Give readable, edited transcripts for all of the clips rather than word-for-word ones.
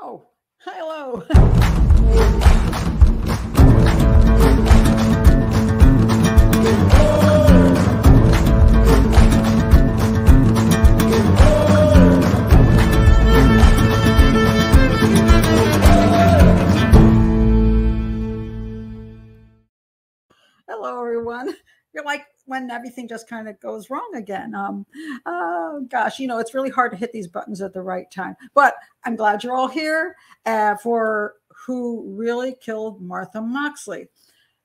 Oh, hello. Hello, everyone. You're like, when everything just kind of goes wrong again. Oh gosh, you know, it's really hard to hit these buttons at the right time, but I'm glad you're all here for Who Really Killed Martha Moxley.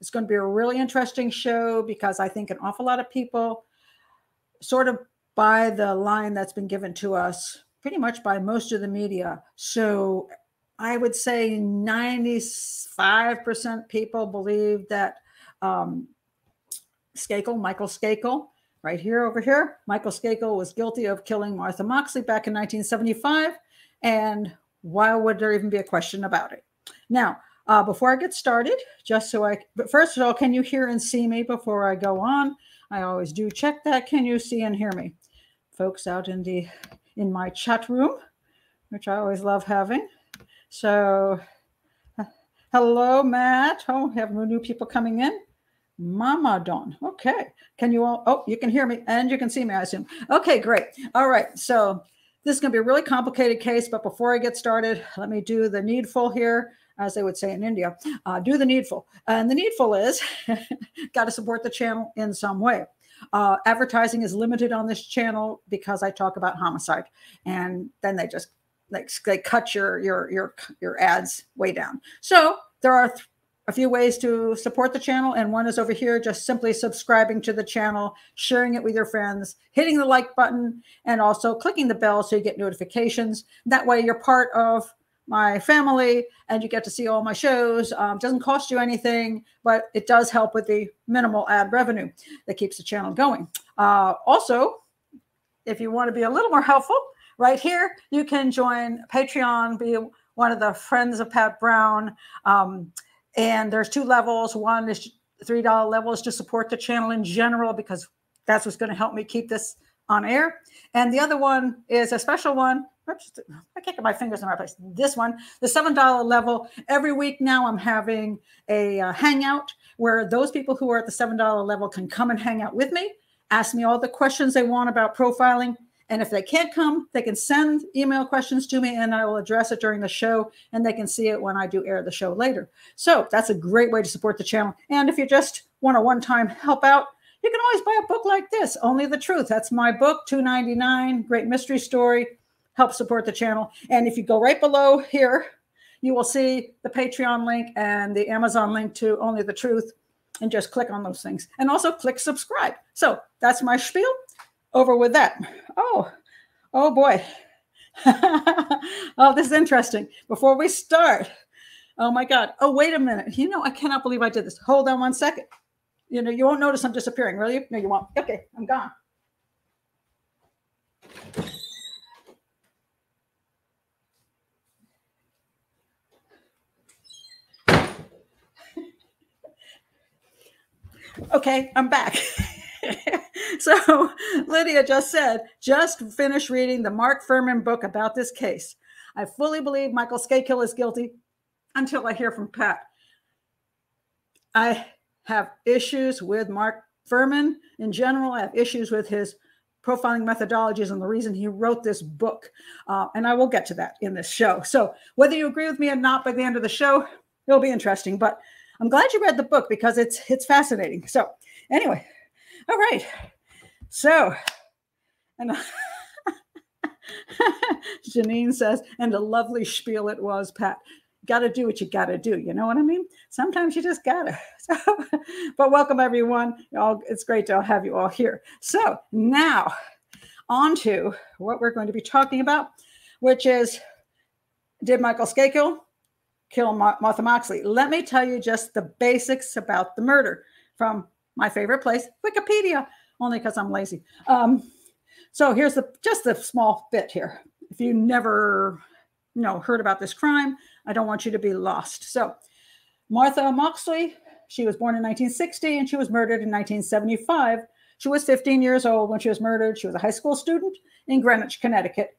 It's going to be a really interesting show because I think an awful lot of people sort of buy the line that's been given to us pretty much by most of the media. So I would say 95% people believe that, Michael Skakel, right here, over here. Michael Skakel was guilty of killing Martha Moxley back in 1975. And why would there even be a question about it? Now, before I get started, but first of all, can you hear and see me before I go on? I always do check that. Can you see and hear me? Folks out in my chat room, which I always love having. So, hello, Matt. Oh, we have new people coming in. Mama Don. Okay. Can you all, oh, you can hear me and you can see me, I assume. Okay, great. All right. So this is going to be a really complicated case, but before I get started, let me do the needful here, as they would say in India, do the needful. And the needful is got to support the channel in some way. Advertising is limited on this channel because I talk about homicide, and then they just like, they cut your ads way down. So there are a few ways to support the channel. And one is over here, just simply subscribing to the channel, sharing it with your friends, hitting the like button, and also clicking the bell so you get notifications. That way you're part of my family and you get to see all my shows. Doesn't cost you anything, but it does help with the minimal ad revenue that keeps the channel going. Also, if you want to be a little more helpful, right here, you can join Patreon, be one of the friends of Pat Brown. And there's two levels. One is $3 levels to support the channel in general, because that's what's going to help me keep this on air. And the other one is a special one. Oops, I can't get my fingers in the right place. This one, the $7 level. Every week now I'm having a hangout where those people who are at the $7 level can come and hang out with me, ask me all the questions they want about profiling. And if they can't come, they can send email questions to me and I will address it during the show, and they can see it when I do air the show later. So that's a great way to support the channel. And if you just want a one-time help out, you can always buy a book like this, Only the Truth. That's my book, $2.99, great mystery story, help support the channel. And if you go right below here, you will see the Patreon link and the Amazon link to Only the Truth, and just click on those things. And also click subscribe. So that's my spiel. Over with that. Oh boy. Oh, this is interesting. Before we start, oh my God. Oh, wait a minute. You know, I cannot believe I did this. Hold on one second. You know, you won't notice I'm disappearing, will you? No, you won't. Okay, I'm gone. Okay, I'm back. So Lydia just said, just finished reading the Mark Fuhrman book about this case. I fully believe Michael Skakel is guilty until I hear from Pat. I have issues with Mark Fuhrman in general. I have issues with his profiling methodologies and the reason he wrote this book. And I will get to that in this show. So whether you agree with me or not by the end of the show, it'll be interesting. But I'm glad you read the book because it's fascinating. So anyway, all right. So, and Janine says, and a lovely spiel it was, Pat. Got to do what you got to do. You know what I mean? Sometimes you just got to. So, but welcome, everyone. Y'all, it's great to have you all here. So now on to what we're going to be talking about, which is, did Michael Skakel kill Martha Moxley? Let me tell you just the basics about the murder from my favorite place, Wikipedia. Only because I'm lazy. So here's just the small bit here. If you never heard about this crime, I don't want you to be lost. So Martha Moxley, she was born in 1960 and she was murdered in 1975. She was 15 years old when she was murdered. She was a high school student in Greenwich, Connecticut.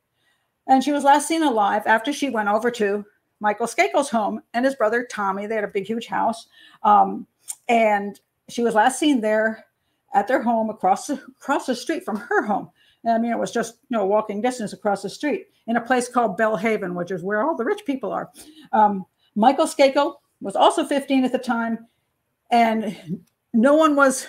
And she was last seen alive after she went over to Michael Skakel's home and his brother Tommy. They had a big, huge house. And she was last seen there at their home across the street from her home. And, I mean, it was just, you know, walking distance across the street in a place called Bell Haven, which is where all the rich people are. Michael Skakel was also 15 at the time, and no one was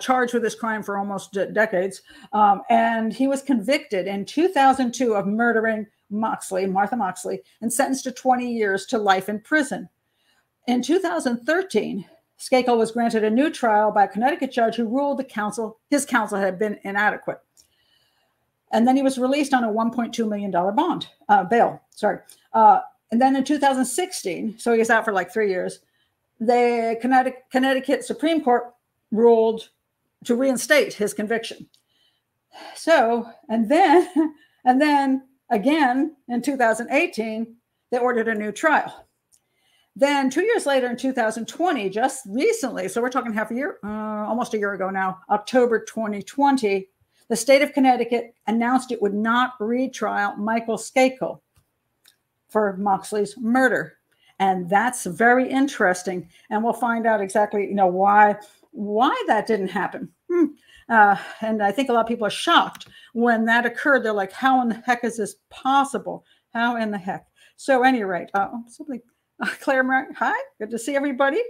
charged with this crime for almost decades. And he was convicted in 2002 of murdering Moxley, Martha Moxley, and sentenced to 20 years to life in prison. In 2013, Skakel was granted a new trial by a Connecticut judge who ruled his counsel had been inadequate. And then he was released on a $1.2 million bail. And then in 2016, so he was out for like 3 years, the Connecticut Supreme Court ruled to reinstate his conviction. So, and then again in 2018, they ordered a new trial. Then 2 years later in 2020, just recently, so we're talking half a year, almost a year ago now, October 2020, the state of Connecticut announced it would not retrial Michael Skakel for Moxley's murder. And that's very interesting. And we'll find out exactly, you know, why that didn't happen. And I think a lot of people are shocked when that occurred. They're like, how in the heck is this possible? How in the heck? So at any rate, Claire, hi, good to see everybody.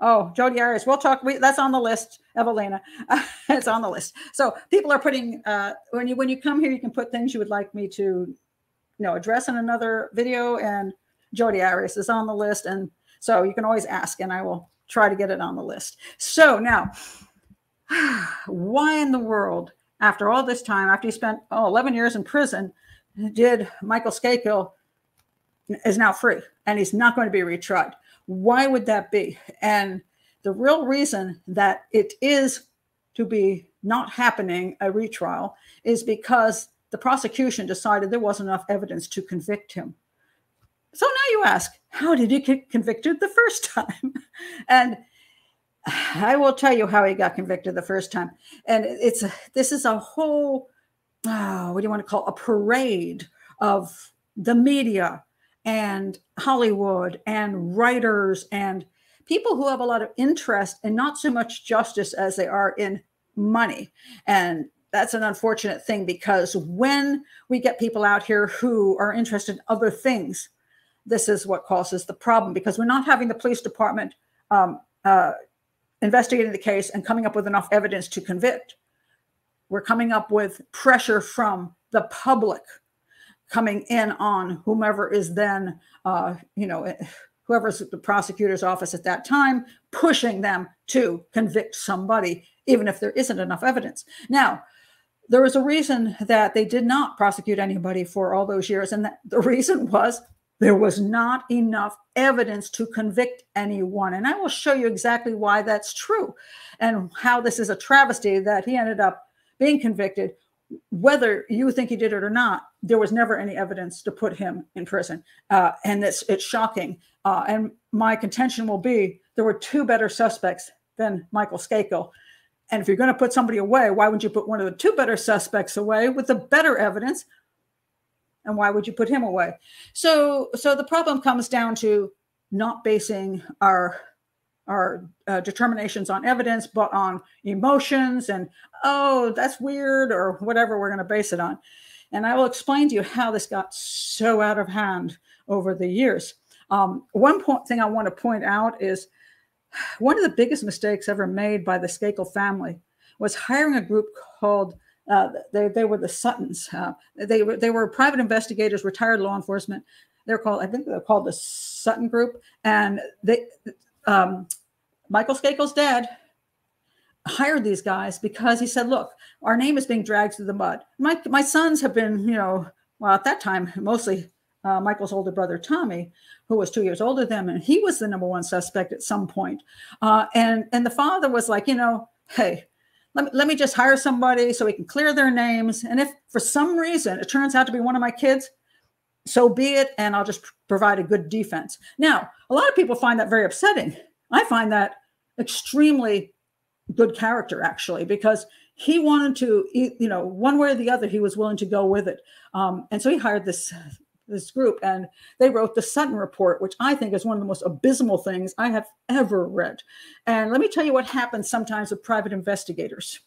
Oh, Jody Arias, we'll talk. That's on the list, Evelina. It's on the list. So people are putting, when you come here, you can put things you would like me to, you know, address in another video. And Jody Arias is on the list. And so you can always ask, and I will try to get it on the list. So now, why in the world, after all this time, after he spent 11 years in prison, did Michael Skakel is now free, and he's not going to be retried? Why would that be? And the real reason that it is to be not happening a retrial is because the prosecution decided there wasn't enough evidence to convict him. So now you ask, how did he get convicted the first time? And I will tell you how he got convicted the first time. And this is a whole, what do you want to call, a parade of the media and Hollywood and writers and people who have a lot of interest in not so much justice as they are in money. And that's an unfortunate thing, because when we get people out here who are interested in other things, this is what causes the problem, because we're not having the police department investigating the case and coming up with enough evidence to convict. We're coming up with pressure from the public coming in on whomever is then, you know, whoever's at the prosecutor's office at that time, pushing them to convict somebody, even if there isn't enough evidence. Now, there was a reason that they did not prosecute anybody for all those years. And the reason was there was not enough evidence to convict anyone. And I will show you exactly why that's true and how this is a travesty that he ended up being convicted. Whether you think he did it or not, there was never any evidence to put him in prison. And it's shocking. And my contention will be there were two better suspects than Michael Skakel. And if you're going to put somebody away, why would you put one of the two better suspects away with the better evidence? And why would you put him away? So the problem comes down to not basing our determinations on evidence, but on emotions and, oh, that's weird, or whatever we're going to base it on. And I will explain to you how this got so out of hand over the years. One thing I want to point out is one of the biggest mistakes ever made by the Skakel family was hiring a group called, they were the Suttons. They were private investigators, retired law enforcement. They're called, I think they're called the Sutton Group. And they, Michael Skakel's dad hired these guys because he said, look, our name is being dragged through the mud. My sons have been, you know, well, at that time, mostly Michael's older brother, Tommy, who was 2 years older than him. And he was the #1 suspect at some point. And the father was like, you know, hey, let me just hire somebody so we can clear their names. And if for some reason it turns out to be one of my kids, so be it, and I'll just provide a good defense. Now, a lot of people find that very upsetting. I find that extremely good character, actually, because he wanted to, you know, one way or the other, he was willing to go with it. And so he hired this group, and they wrote the Sutton Report, which I think is one of the most abysmal things I have ever read. And let me tell you what happens sometimes with private investigators.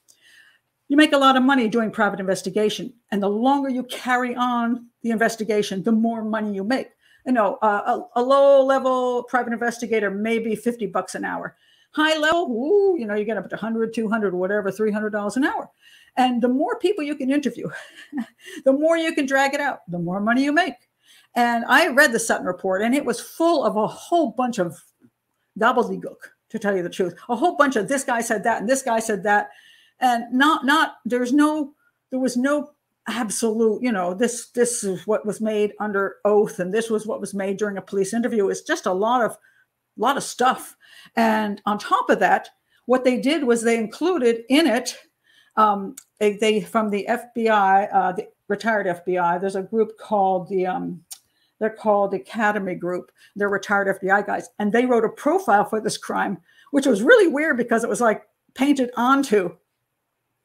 You make a lot of money doing private investigation, and the longer you carry on the investigation, the more money you make. You know, a low-level private investigator, maybe $50 an hour. High level, ooh, you know, you get up to $100, $200, whatever, $300 an hour. And the more people you can interview, the more you can drag it out, the more money you make. And I read the Sutton Report, and it was full of a whole bunch of gobbledygook, to tell you the truth. A whole bunch of this guy said that, and this guy said that. And there was no absolute, you know, this is what was made under oath, and this was what was made during a police interview. It's just a lot of stuff. And on top of that, what they did was they included in it, they from the FBI, the retired FBI, there's a group called the, they're called the Academy Group. They're retired FBI guys. And they wrote a profile for this crime, which was really weird because it was like painted onto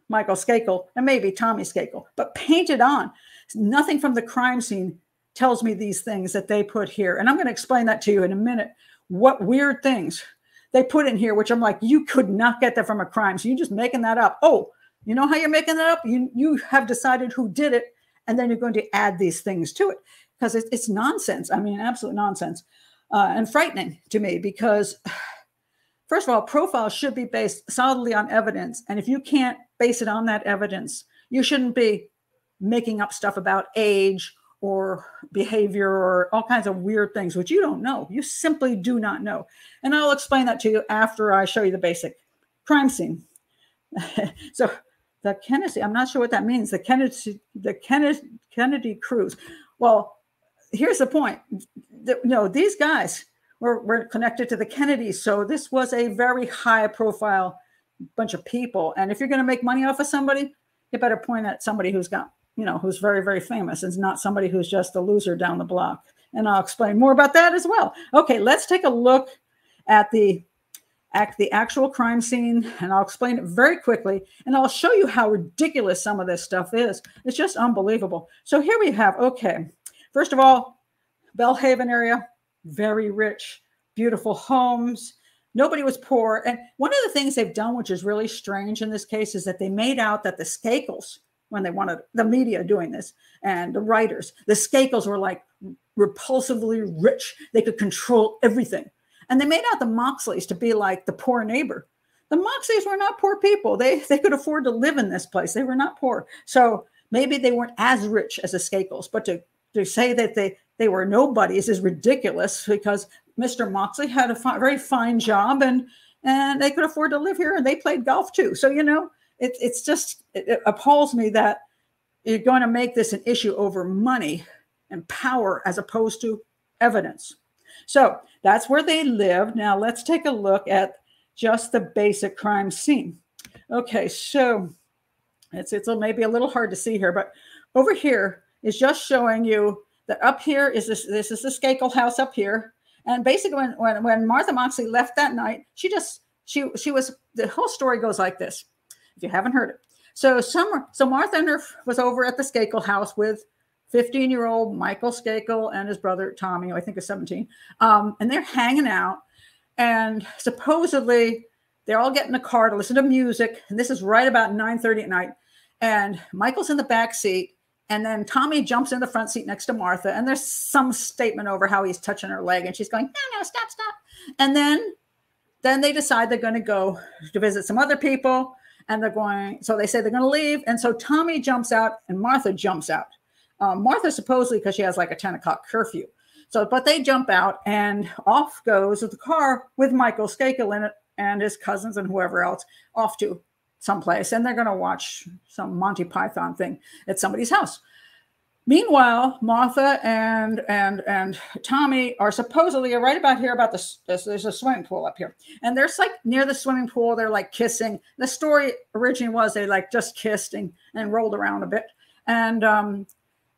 Michael Skakel and maybe Tommy Skakel, but painted on. Nothing from the crime scene tells me these things that they put here. And I'm going to explain that to you in a minute. What weird things they put in here, which I'm like, you could not get that from a crime. So you're just making that up. Oh, you know how you're making that up? You have decided who did it, and then you're going to add these things to it because it's nonsense. I mean, absolute nonsense, and frightening to me because, first of all, profiles should be based solidly on evidence. And if you can't base it on that evidence, you shouldn't be making up stuff about age or behavior or all kinds of weird things, which you don't know. You simply do not know. And I'll explain that to you after I show you the basic crime scene. So the Kennedy, I'm not sure what that means. The Kennedy cruise. Well, here's the point. No, these guys were connected to the Kennedys. So this was a very high profile bunch of people. And if you're going to make money off of somebody, you better point at somebody who's got, you know, who's very, very famous. It's not somebody who's just a loser down the block. And I'll explain more about that as well. Okay, let's take a look at the actual crime scene, and I'll explain it very quickly. And I'll show you how ridiculous some of this stuff is. It's just unbelievable. So here we have, okay, first of all, Belhaven area, very rich, beautiful homes. Nobody was poor. And one of the things they've done, which is really strange in this case, is that they made out that the Skakels, when they wanted the media doing this and the writers, the Skakels were like repulsively rich. They could control everything. And they made out the Moxleys to be like the poor neighbor. The Moxleys were not poor people. They could afford to live in this place. They were not poor. So maybe they weren't as rich as the Skakels, but to say that they were nobodies is ridiculous because Mr. Moxley had a very fine job and they could afford to live here, and they played golf too. So, you know, it's just, it appalls me that you're going to make this an issue over money and power as opposed to evidence. So that's where they lived. Now let's take a look at just the basic crime scene. Okay, so it's maybe a little hard to see here, but over here is just showing you that up here is this is the Skakel house up here. And basically when Martha Moxley left that night, the whole story goes like this, if you haven't heard it. So Martha and her was over at the Skakel house with 15-year-old Michael Skakel and his brother Tommy, who I think is 17. And they're hanging out, and supposedly they're all getting a car to listen to music. And this is right about 9:30 at night. And Michael's in the back seat, and then Tommy jumps in the front seat next to Martha. And there's some statement over how he's touching her leg, and she's going, no, stop, stop. And then they decide they're going to go to visit some other people. And so they say they're going to leave. And so Tommy jumps out and Martha jumps out. Martha supposedly, because she has like a 10 o'clock curfew. So, but they jump out, and off goes the car with Michael Skakel in it and his cousins and whoever else off to someplace. And they're going to watch some Monty Python thing at somebody's house. Meanwhile, Martha and Tommy are supposedly right about here about there's a swimming pool up here. And there's like near the swimming pool, they're like kissing. The story originally was they like just kissed and rolled around a bit.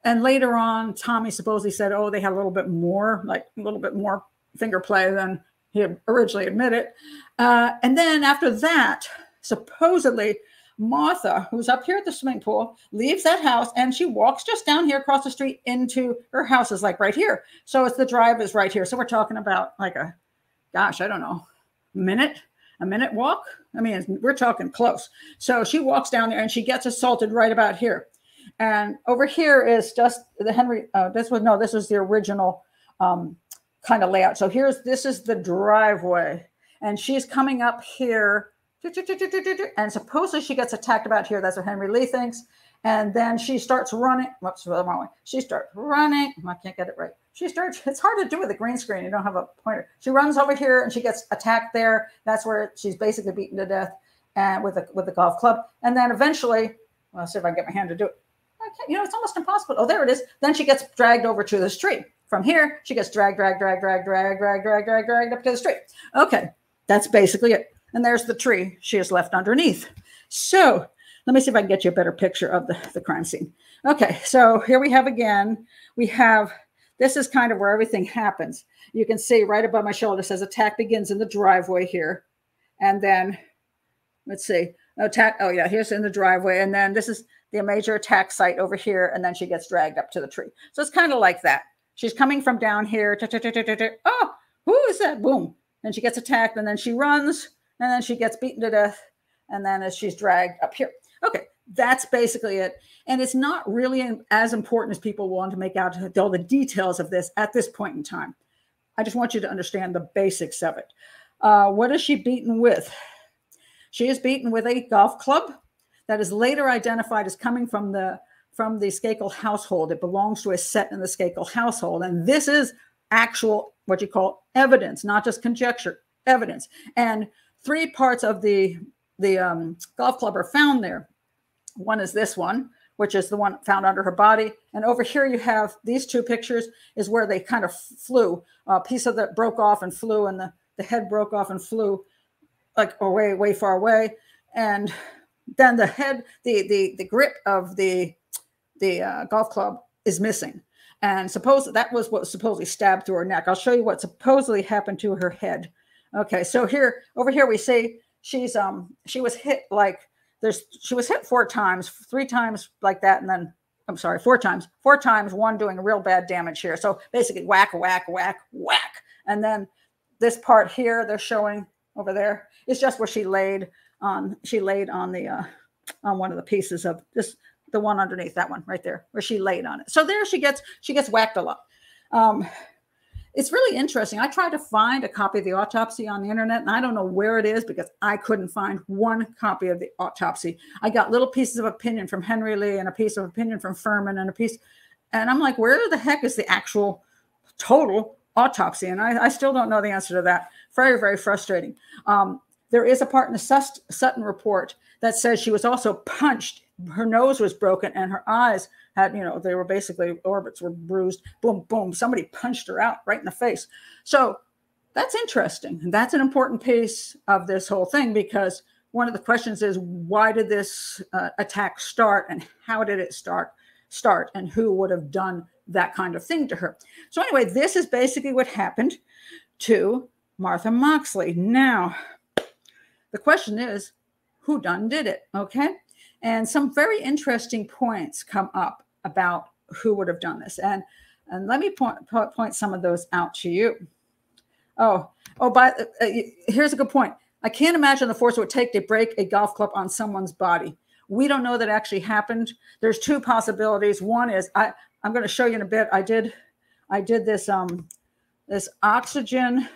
And later on, Tommy supposedly said, oh, they had a little bit more finger play than he originally admitted. And then after that, supposedly Martha, who's up here at the swimming pool, leaves that house and she walks just down here across the street into her house, is like right here. So it's the drive is right here. So we're talking about like a, gosh, I don't know, a minute walk. I mean, we're talking close. So she walks down there and she gets assaulted right about here. And over here is just the Henry, this was the original kind of layout. So this is the driveway and she's coming up here. And supposedly she gets attacked about here. That's what Henry Lee thinks. And then she starts running. Whoops, the wrong way. She starts running. I can't get it right. It's hard to do with a green screen. You don't have a pointer. She runs over here and she gets attacked there. That's where she's basically beaten to death and with the golf club. And then eventually, well, I'll see if I can get my hand to do it. I can't, it's almost impossible. Oh, there it is. Then she gets dragged over to the street. From here, she gets dragged up to the street. Okay, that's basically it. And there's the tree she is left underneath. So let me see if I can get you a better picture of the crime scene. Okay, so here we have again, this is kind of where everything happens. You can see right above my shoulder says attack begins in the driveway here. And then, let's see, attack, oh yeah, here's in the driveway. And then this is the major attack site over here. And then she gets dragged up to the tree. So it's kind of like that. She's coming from down here. Oh, who is that? Boom. And she gets attacked and then she runs. And then she gets beaten to death. And then as she's dragged up here. Okay, that's basically it. And it's not really as important as people want to make out all the details of this at this point in time. I just want you to understand the basics of it. What is she beaten with? She is beaten with a golf club that is later identified as coming from the Skakel household. It belongs to a set in the Skakel household. And this is actual, what you call evidence, not just conjecture, evidence. And three parts of the golf club are found there. One is this one, which is the one found under her body. And over here you have these two pictures is where they kind of flew. A piece of that broke off and flew, and the head broke off and flew like away, way far away. And then the head, the grip of the golf club is missing. And that was what supposedly stabbed through her neck. I'll show you what supposedly happened to her head. Okay, so here, over here, we see she's she was hit she was hit four times, three times like that, and then I'm sorry, four times, one doing real bad damage here. So basically, whack, whack, whack, whack, and then this part here they're showing over there is just where she laid on. She laid on on one of the pieces of this, the one underneath that one right there, where she laid on it. So there she gets whacked a lot. It's really interesting. I tried to find a copy of the autopsy on the internet, and I don't know where it is because I couldn't find one copy of the autopsy. I got little pieces of opinion from Henry Lee and a piece of opinion from Fuhrman and a piece. And I'm like, where the heck is the actual total autopsy? And I still don't know the answer to that. Very, very frustrating. There is a part in the Sutton report that says she was also punched. Her nose was broken and her eyes had, they were basically, orbits were bruised. Boom, boom. Somebody punched her out right in the face. So that's interesting. That's an important piece of this whole thing, because one of the questions is, why did this attack start and how did it start and who would have done that kind of thing to her? So anyway, this is basically what happened to Martha Moxley. Now, the question is, who done did it? Okay. And some very interesting points come up about who would have done this. And let me point some of those out to you. Here's a good point. I can't imagine the force it would take to break a golf club on someone's body. We don't know that actually happened. There's two possibilities. One is, I'm going to show you in a bit. I did this, this Oxygen.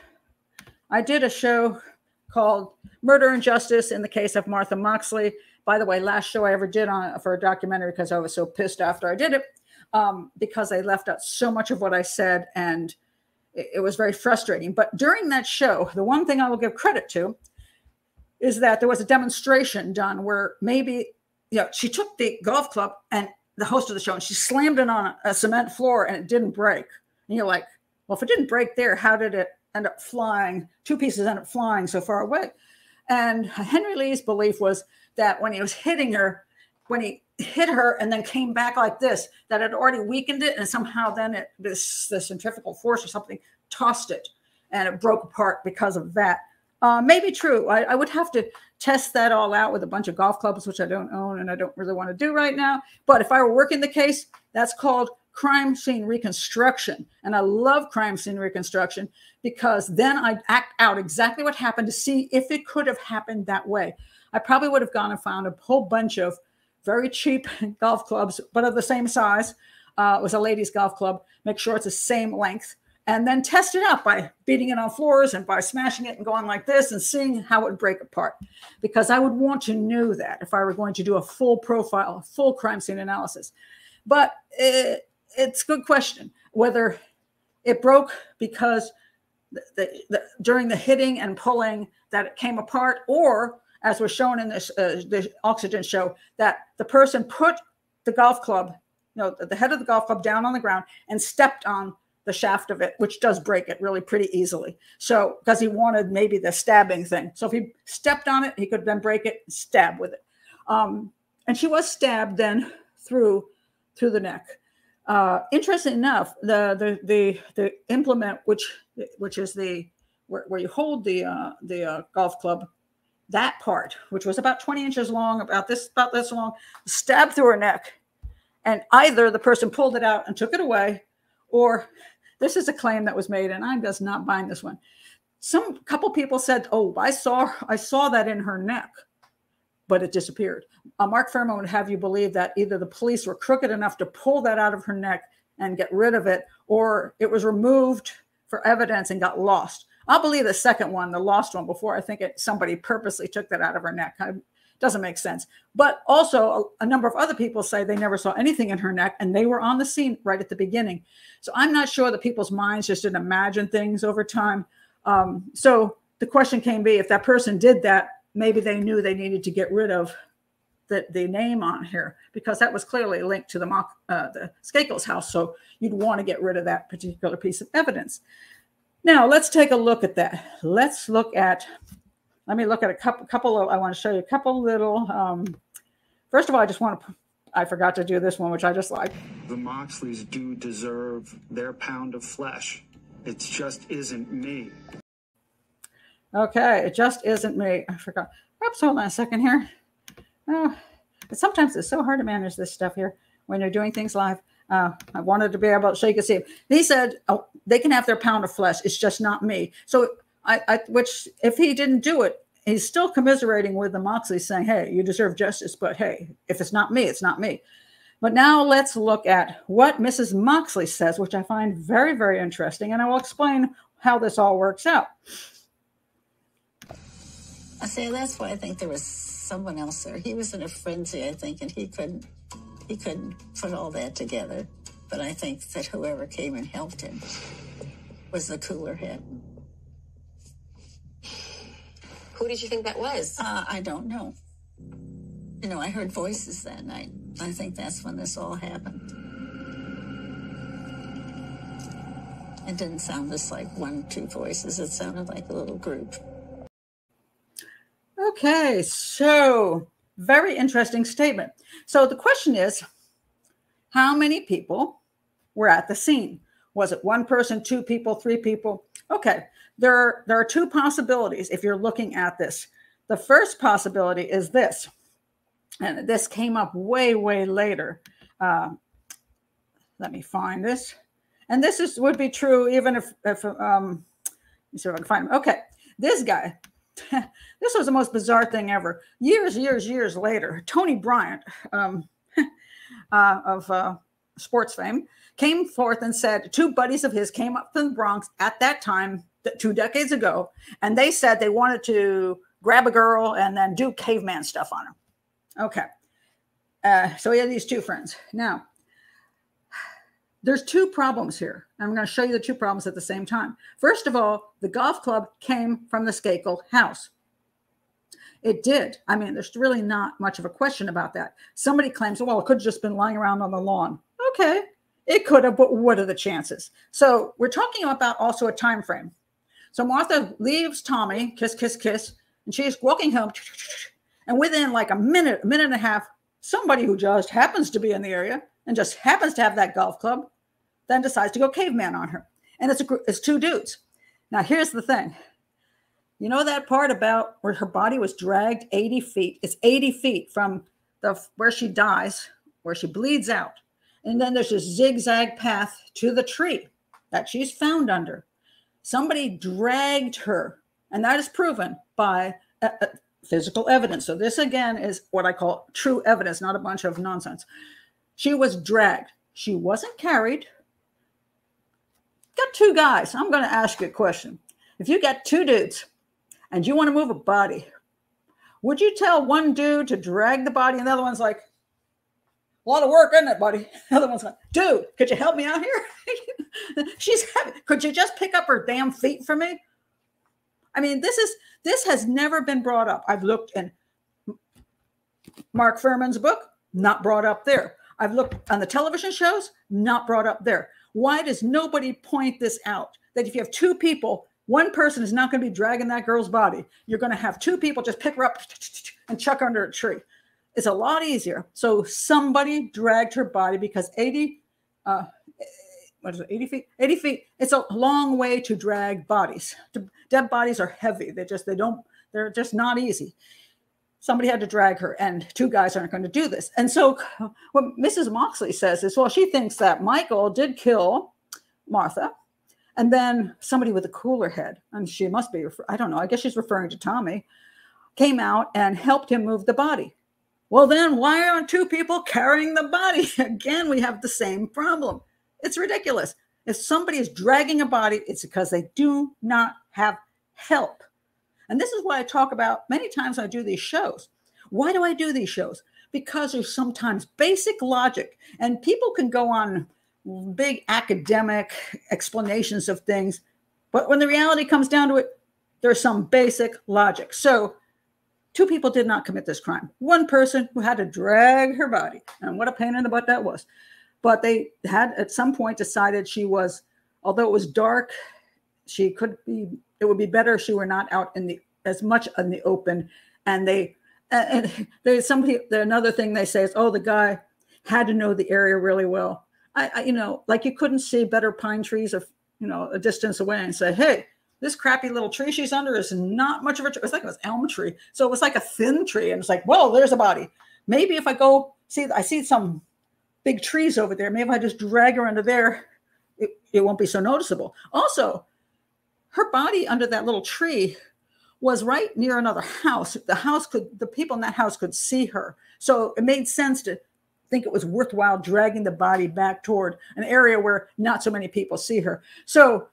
I did a show called Murder and Justice in the Case of Martha Moxley. By the way, last show I ever did for a documentary, because I was so pissed after I did it, because they left out so much of what I said, and it was very frustrating. But during that show, the one thing I will give credit to is that there was a demonstration done where maybe, she took the golf club and the host of the show and she slammed it on a cement floor and it didn't break. And you're like, well, if it didn't break there, how did it end up flying? Two pieces end up flying so far away. And Henry Lee's belief was that when he hit her and then came back like this, that it already weakened it. And somehow then the centrifugal force or something tossed it and it broke apart because of that. Maybe true. I would have to test that all out with a bunch of golf clubs, which I don't own and I don't really want to do right now. But if I were working the case, that's called crime scene reconstruction. And I love crime scene reconstruction because then I act out exactly what happened to see if it could have happened that way. I probably would have gone and found a whole bunch of very cheap golf clubs, but of the same size. It was a ladies' golf club. Make sure it's the same length. And then test it out by beating it on floors and by smashing it and going like this and seeing how it would break apart. Because I would want to know that if I were going to do a full profile, a full crime scene analysis. But it's a good question whether it broke because during the hitting and pulling that it came apart, or as was shown in this the Oxygen show, that the person put the golf club, you know, the head of the golf club down on the ground and stepped on the shaft of it, which does break it really pretty easily. So because he wanted maybe the stabbing thing. So if he stepped on it, he could then break it, stab with it. And she was stabbed then through the neck. Interesting enough, the implement, which is the where you hold the golf club, that part, which was about 20 inches long, about this long, stabbed through her neck. And either the person pulled it out and took it away, or this is a claim that was made, and I'm just not buying this one. Some couple people said, "Oh, I saw that in her neck, but it disappeared." Mark Fuhrman would have you believe that either the police were crooked enough to pull that out of her neck and get rid of it, or it was removed for evidence and got lost. I'll believe the second one, the lost one, before I think somebody purposely took that out of her neck. Doesn't make sense. But also a number of other people say they never saw anything in her neck and they were on the scene right at the beginning. So I'm not sure that people's minds just didn't imagine things over time. So the question can be, if that person did that, maybe they knew they needed to get rid of the name on here because that was clearly linked to the Skakel's house. So you'd want to get rid of that particular piece of evidence. Now let's take a look at that. Let's look at... Let me look at a couple of, I want to show you a couple little, first of all, I just want to, I forgot to do this one, which I just like. The Moxleys do deserve their pound of flesh. It just isn't me. Okay, it just isn't me. I forgot. Perhaps hold on a second here. Oh, but sometimes it's so hard to manage this stuff here when you're doing things live. I wanted to be able to shake and see. He said, oh, they can have their pound of flesh. It's just not me. So which if he didn't do it, he's still commiserating with the Moxley saying, hey, you deserve justice, but hey, if it's not me, it's not me. But now let's look at what Mrs. Moxley says, which I find very, very interesting. And I will explain how this all works out. I say, that's why I think there was someone else there. He was in a frenzy, I think, and he couldn't put all that together. But I think that whoever came and helped him was the cooler head. Who did you think that was? I don't know. You know, I heard voices that night. I think that's when this all happened. It didn't sound just like one, two voices. It sounded like a little group. Okay, so very interesting statement. So the question is, how many people were at the scene? Was it one person, two people, three people? Okay. There are two possibilities if you're looking at this. The first possibility is this, and this came up way, way later. Let me find this. And this would be true even if let me see if I can find him. Okay, this guy. This was the most bizarre thing ever. Years later, Tony Bryant of sports fame came forth and said two buddies of his came up from the Bronx at that time, 2 decades ago, and they said they wanted to grab a girl and then do caveman stuff on her. Okay. So he had these two friends. Now, there's two problems here. I'm going to show you the two problems at the same time. First of all, the golf club came from the Skakel house. It did. I mean, there's really not much of a question about that. Somebody claims, well, it could have just been lying around on the lawn. Okay. It could have, but what are the chances? So we're talking about also a time frame. So Martha leaves Tommy, kiss, kiss, kiss, and she's walking home. And within like a minute and a half, somebody who just happens to be in the area and just happens to have that golf club, then decides to go caveman on her. And it's two dudes. Now, here's the thing. You know that part about where her body was dragged 80 feet? It's 80 feet from the where she dies, where she bleeds out. And then there's a zigzag path to the tree that she's found under. Somebody dragged her, and that is proven by physical evidence. So this, again, is what I call true evidence, not a bunch of nonsense. She was dragged. She wasn't carried. Got two guys. I'm going to ask you a question. If you got two dudes and you want to move a body, would you tell one dude to drag the body and the other one's like, a lot of work, isn't it, buddy? The other one's like, dude, could you help me out here? She's heavy. Could you just pick up her damn feet for me? I mean, this has never been brought up. I've looked in Mark Fuhrman's book, not brought up there. I've looked on the television shows, not brought up there. Why does nobody point this out? That if you have two people, one person is not going to be dragging that girl's body. You're going to have two people just pick her up and chuck her under a tree. It's a lot easier. So somebody dragged her body because 80 feet. It's a long way to drag bodies. Dead bodies are heavy. They're just not easy. Somebody had to drag her, and two guys aren't going to do this. And so what Mrs. Moxley says is, well, she thinks that Michael did kill Martha, and then somebody with a cooler head, and she must be, I don't know, I guess she's referring to Tommy, came out and helped him move the body. Well, then why aren't two people carrying the body? Again, we have the same problem. It's ridiculous. If somebody is dragging a body, it's because they do not have help. And this is what I talk about many times I do these shows. Why do I do these shows? Because there's sometimes basic logic, and people can go on big academic explanations of things, but when the reality comes down to it, there's some basic logic. So two people did not commit this crime. One person who had to drag her body, and what a pain in the butt that was. But they had at some point decided she was, although it was dark, she could be, it would be better if she were not out in the, as much in the open. And they, there's somebody, another thing they say is, oh, the guy had to know the area really well. I you know, like you couldn't see better pine trees of, you know, a distance away and say, hey, this crappy little tree she's under is not much of a tree. It's like it was elm tree. So it was like a thin tree. And it's like, well, there's a body. Maybe if I go see, I see some big trees over there. Maybe if I just drag her under there, it won't be so noticeable. Also, her body under that little tree was right near another house. The people in that house could see her. So it made sense to think it was worthwhile dragging the body back toward an area where not so many people see her. So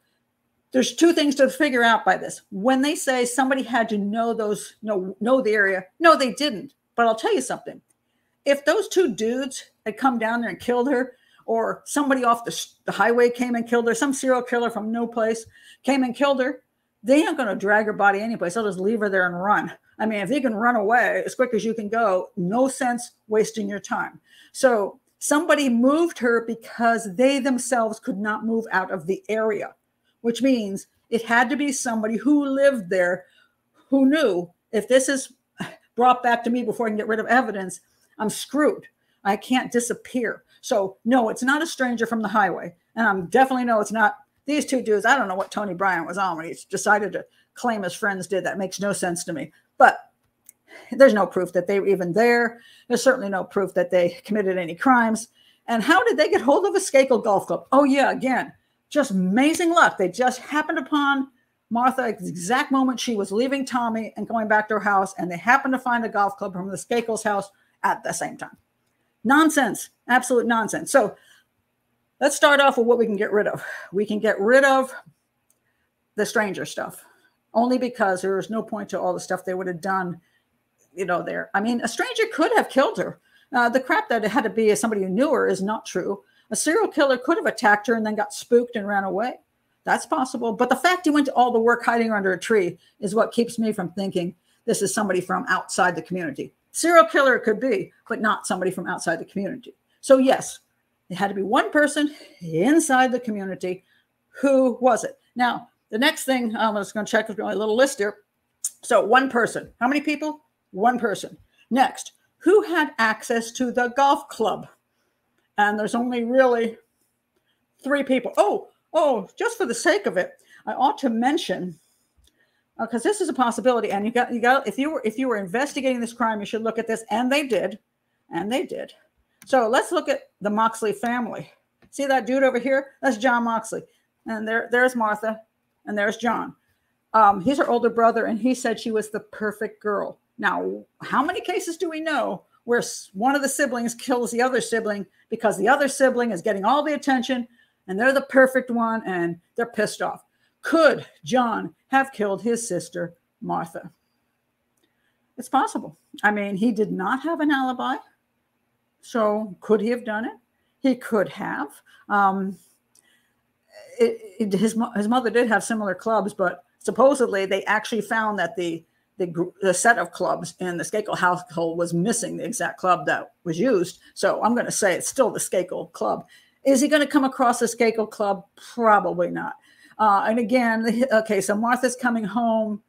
there's two things to figure out by this. When they say somebody had to know those, know the area, no, they didn't. But I'll tell you something. If those two dudes had come down there and killed her, or somebody off the highway came and killed her, some serial killer from no place came and killed her, they aren't going to drag her body anyplace. They'll just leave her there and run. I mean, if you can run away as quick as you can go, no sense wasting your time. So somebody moved her because they themselves could not move out of the area, which means it had to be somebody who lived there, who knew if this is brought back to me before I can get rid of evidence, I'm screwed. I can't disappear. So no, it's not a stranger from the highway. And I'm definitely no, it's not these two dudes. I don't know what Tony Bryant was on when he decided to claim his friends did. That makes no sense to me. But there's no proof that they were even there. There's certainly no proof that they committed any crimes. And how did they get hold of a Skakel golf club? Oh yeah, again, just amazing luck. They just happened upon Martha at the exact moment she was leaving Tommy and going back to her house. And they happened to find a golf club from the Skakel's house at the same time. Nonsense, absolute nonsense. So let's start off with what we can get rid of. We can get rid of the stranger stuff only because there was no point to all the stuff they would have done, you know, there. I mean, a stranger could have killed her. The crap that it had to be as somebody who knew her is not true. A serial killer could have attacked her and then got spooked and ran away. That's possible. But the fact he went to all the work hiding her under a tree is what keeps me from thinking this is somebody from outside the community. Serial killer it could be, but not somebody from outside the community. So yes, it had to be one person inside the community. Who was it? Now, the next thing, I'm just going to check with my little list here. So one person. How many people? One person. Next, who had access to the golf club? And there's only really three people. Oh, just for the sake of it, I ought to mention because this is a possibility. And if you were investigating this crime, you should look at this. And they did. And they did. So let's look at the Moxley family. See that dude over here? That's John Moxley. And there's Martha. And there's John. He's her older brother. And he said she was the perfect girl. Now, how many cases do we know where one of the siblings kills the other sibling because the other sibling is getting all the attention and they're the perfect one and they're pissed off? Could John have killed his sister, Martha? It's possible. I mean, he did not have an alibi. So could he have done it? He could have. His mother did have similar clubs, but supposedly they actually found that the set of clubs in the Skakel household was missing the exact club that was used. So I'm going to say it's still the Skakel club. Is he going to come across the Skakel club? Probably not. And again, okay, so Martha's coming home,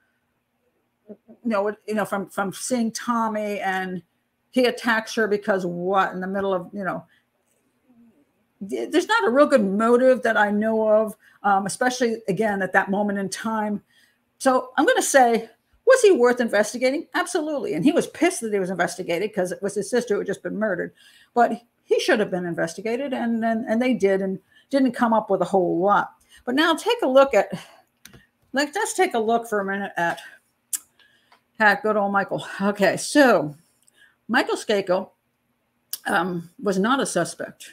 from seeing Tommy, and he attacks her because what, in the middle of, there's not a real good motive that I know of, especially, again, at that moment in time. So I'm going to say, was he worth investigating? Absolutely. And he was pissed that he was investigated because it was his sister who had just been murdered. But he should have been investigated, and they did, and didn't come up with a whole lot. But now take a look at, let's take a look for a minute at good old Michael. Okay, so Michael Skakel was not a suspect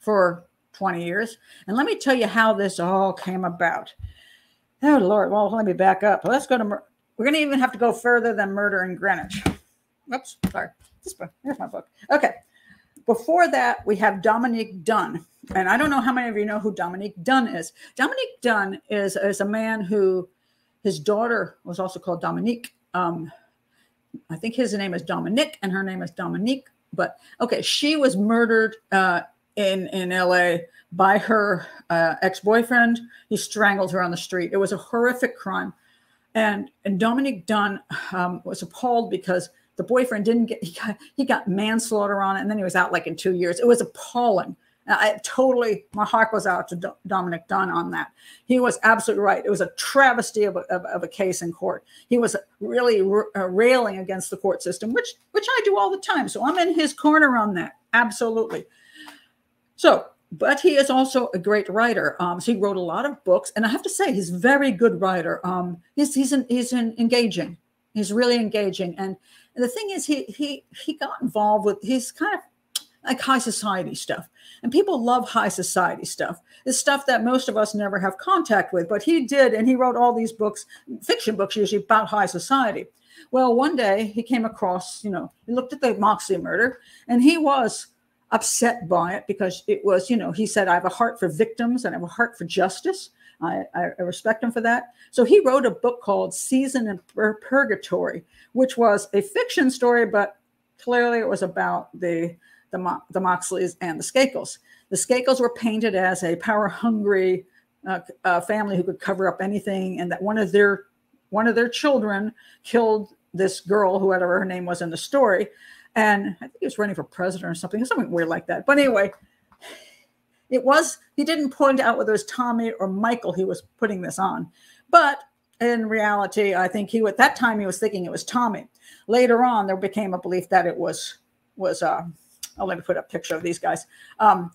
for 20 years. And let me tell you how this all came about. Oh, Lord. Well, let me back up. Let's go to, we're going to even have to go further than Murder in Greenwich. Oops, sorry. This book, here's my book. Okay. Before that, we have Dominick Dunne. And I don't know how many of you know who Dominick Dunne is. Dominick Dunne is a man who, his daughter was also called Dominique. I think his name is Dominic and her name is Dominique. But, okay, she was murdered in L.A. by her ex-boyfriend. He strangled her on the street. It was a horrific crime. And Dominick Dunne was appalled because the boyfriend didn't get, he got manslaughter on it, and then he was out like in 2 years. It was appalling. My heart goes out to Dominick Dunne on that. He was absolutely right. It was a travesty of a case in court. He was really railing against the court system, which I do all the time. So I'm in his corner on that. Absolutely. So, but he is also a great writer. So he wrote a lot of books, and I have to say he's a very good writer. He's engaging. He's really engaging. And the thing is, he got involved with, he's kind of, like high society stuff. And people love high society stuff. It's stuff that most of us never have contact with, but he did. And he wrote all these books, fiction books, usually about high society. Well, one day he came across, he looked at the Moxley murder, and he was upset by it because it was, he said, I have a heart for victims and I have a heart for justice. I respect him for that. So he wrote a book called Season in Purgatory, which was a fiction story, but clearly it was about the Moxleys and the Skakels. The Skakels were painted as a power-hungry family who could cover up anything, and that one of their children killed this girl, whoever her name was in the story, and I think he was running for president or something weird like that. But anyway, he didn't point out whether it was Tommy or Michael he was putting this on, but in reality, I think at that time he was thinking it was Tommy. Later on, there became a belief that it was oh, let me put a picture of these guys.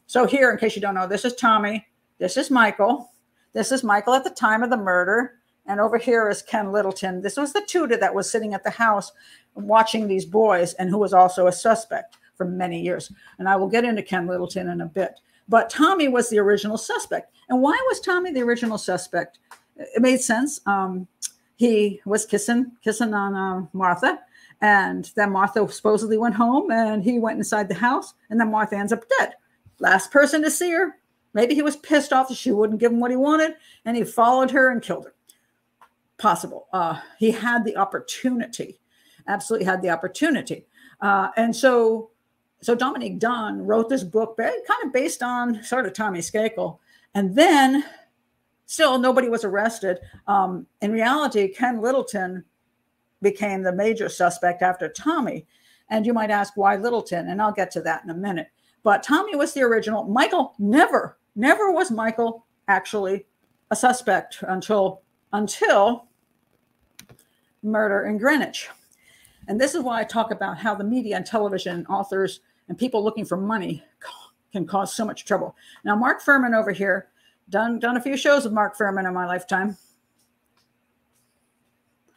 So here, in case you don't know, this is Tommy. This is Michael. This is Michael at the time of the murder. And over here is Ken Littleton. This was the tutor that was sitting at the house watching these boys and who was also a suspect for many years. And I will get into Ken Littleton in a bit. But Tommy was the original suspect. And why was Tommy the original suspect? It made sense. He was kissing on Martha. And then Martha supposedly went home and he went inside the house, and then Martha ends up dead. Last person to see her. Maybe he was pissed off that she wouldn't give him what he wanted, and he followed her and killed her. Possible. He had the opportunity. Absolutely had the opportunity. And so Dominick Dunne wrote this book kind of based on sort of Tommy Skakel. And then still nobody was arrested. In reality, Ken Littleton became the major suspect after Tommy. And you might ask, why Littleton? And I'll get to that in a minute. But Tommy was the original. Michael never was Michael actually a suspect until Murder in Greenwich. And this is why I talk about how the media and television, authors, and people looking for money can cause so much trouble. Now, Mark Fuhrman over here, done a few shows with Mark Fuhrman in my lifetime.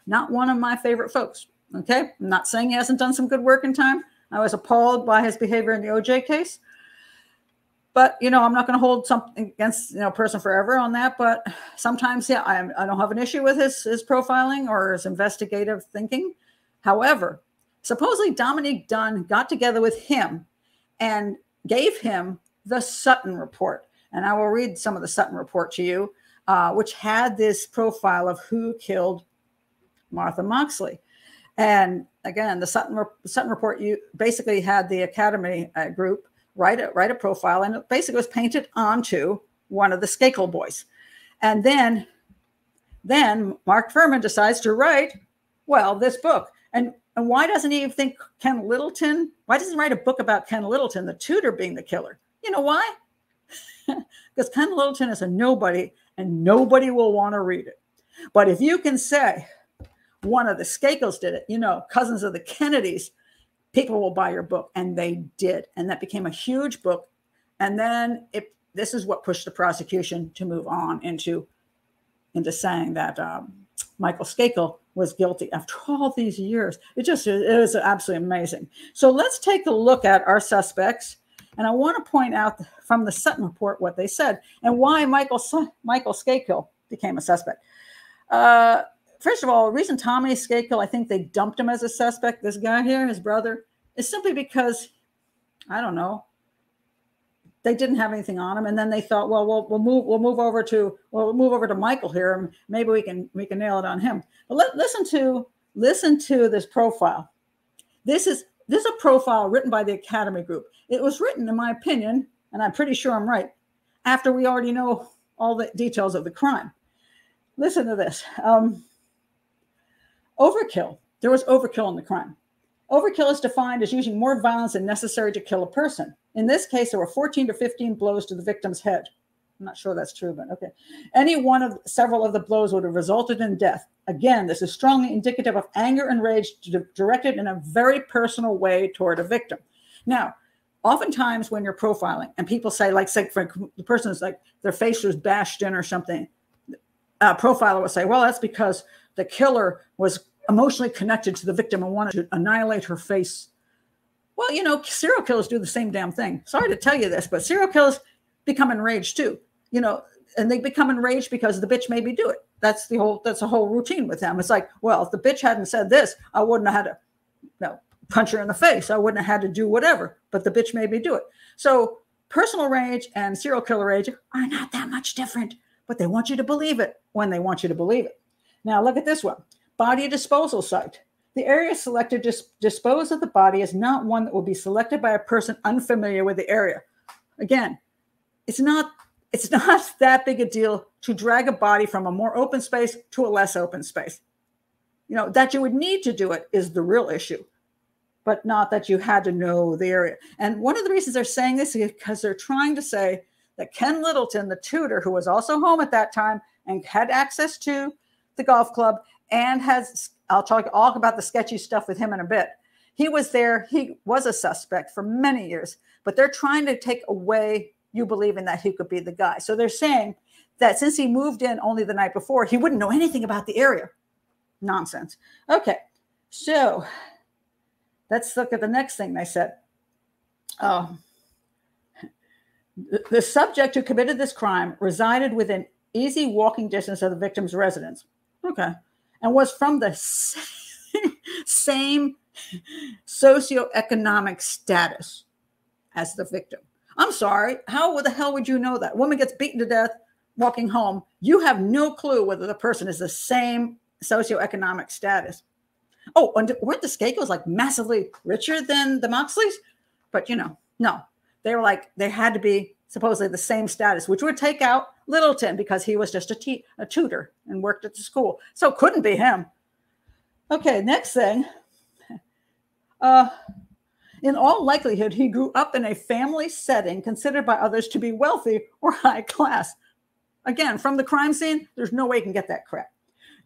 Not one of my favorite folks, okay? I'm not saying he hasn't done some good work in time. I was appalled by his behavior in the OJ case. But, you know, I'm not going to hold something against, you know, a person forever on that. But sometimes, yeah, I don't have an issue with his profiling or his investigative thinking. However, supposedly Dominick Dunne got together with him and gave him the Sutton report. And I will read some of the Sutton report to you, which had this profile of who killed Martha Moxley. And again, the Sutton report, you basically had the Academy group write a profile, and it basically was painted onto one of the Skakel boys. And then Mark Fuhrman decides to write, well, this book. And why doesn't he even think Ken Littleton? Why doesn't he write a book about Ken Littleton, the tutor, being the killer? You know why? Because Ken Littleton is a nobody, and nobody will want to read it. But if you can say one of the Skakels did it, you know, cousins of the Kennedys, people will buy your book. And they did. And that became a huge book. And then this is what pushed the prosecution to move on into saying that Michael Skakel was guilty after all these years. It was absolutely amazing. So let's take a look at our suspects. And I want to point out from the Sutton report what they said and why Michael Skakel became a suspect. First of all, the reason Tommy Skakel, I think they dumped him as a suspect, this guy here, his brother, is simply because, I don't know, they didn't have anything on him. And then they thought, well, we'll move over to Michael here, and maybe we can nail it on him. But listen to this profile. This is a profile written by the Academy group. It was written, in my opinion, and I'm pretty sure I'm right, after we already know all the details of the crime. Listen to this. Overkill. There was overkill in the crime. Overkill is defined as using more violence than necessary to kill a person. In this case, there were 14 to 15 blows to the victim's head. I'm not sure that's true, but okay. Any one of several of the blows would have resulted in death. Again, this is strongly indicative of anger and rage directed in a very personal way toward a victim. Now, oftentimes when you're profiling and people say, like, say for the person's, like, their face was bashed in or something, a profiler will say, well, that's because the killer was emotionally connected to the victim and wanted to annihilate her face. Well, you know, serial killers do the same damn thing. Sorry to tell you this, but serial killers become enraged too, you know, and they become enraged because the bitch made me do it. That's the whole routine with them. It's like, well, if the bitch hadn't said this, I wouldn't have had to, you know, punch her in the face. I wouldn't have had to do whatever, but the bitch made me do it. So personal rage and serial killer rage are not that much different, but they want you to believe it when they want you to believe it. Now look at this one. Body disposal site. The area selected to dispose of the body is not one that will be selected by a person unfamiliar with the area. Again, it's not that big a deal to drag a body from a more open space to a less open space. You know, that you would need to do it is the real issue, but not that you had to know the area. And one of the reasons they're saying this is because they're trying to say that Ken Littleton, the tutor, who was also home at that time and had access to the golf club, and has, I'll talk all about the sketchy stuff with him in a bit. He was there. He was a suspect for many years, but they're trying to take away you believing that he could be the guy. So they're saying that since he moved in only the night before, he wouldn't know anything about the area. Nonsense. Okay. So let's look at the next thing they said. Oh, the subject who committed this crime resided within easy walking distance of the victim's residence. Okay. And was from the same socioeconomic status as the victim. I'm sorry. How the hell would you know that? A woman gets beaten to death walking home. You have no clue whether the person is the same socioeconomic status. Oh, and weren't the Skakels like massively richer than the Moxleys? But, you know, no. They were like, they had to be supposedly the same status, which would take out Littleton because he was just a tutor and worked at the school. So it couldn't be him. Okay, next thing. In all likelihood, he grew up in a family setting considered by others to be wealthy or high class. Again, from the crime scene, there's no way you can get that crap.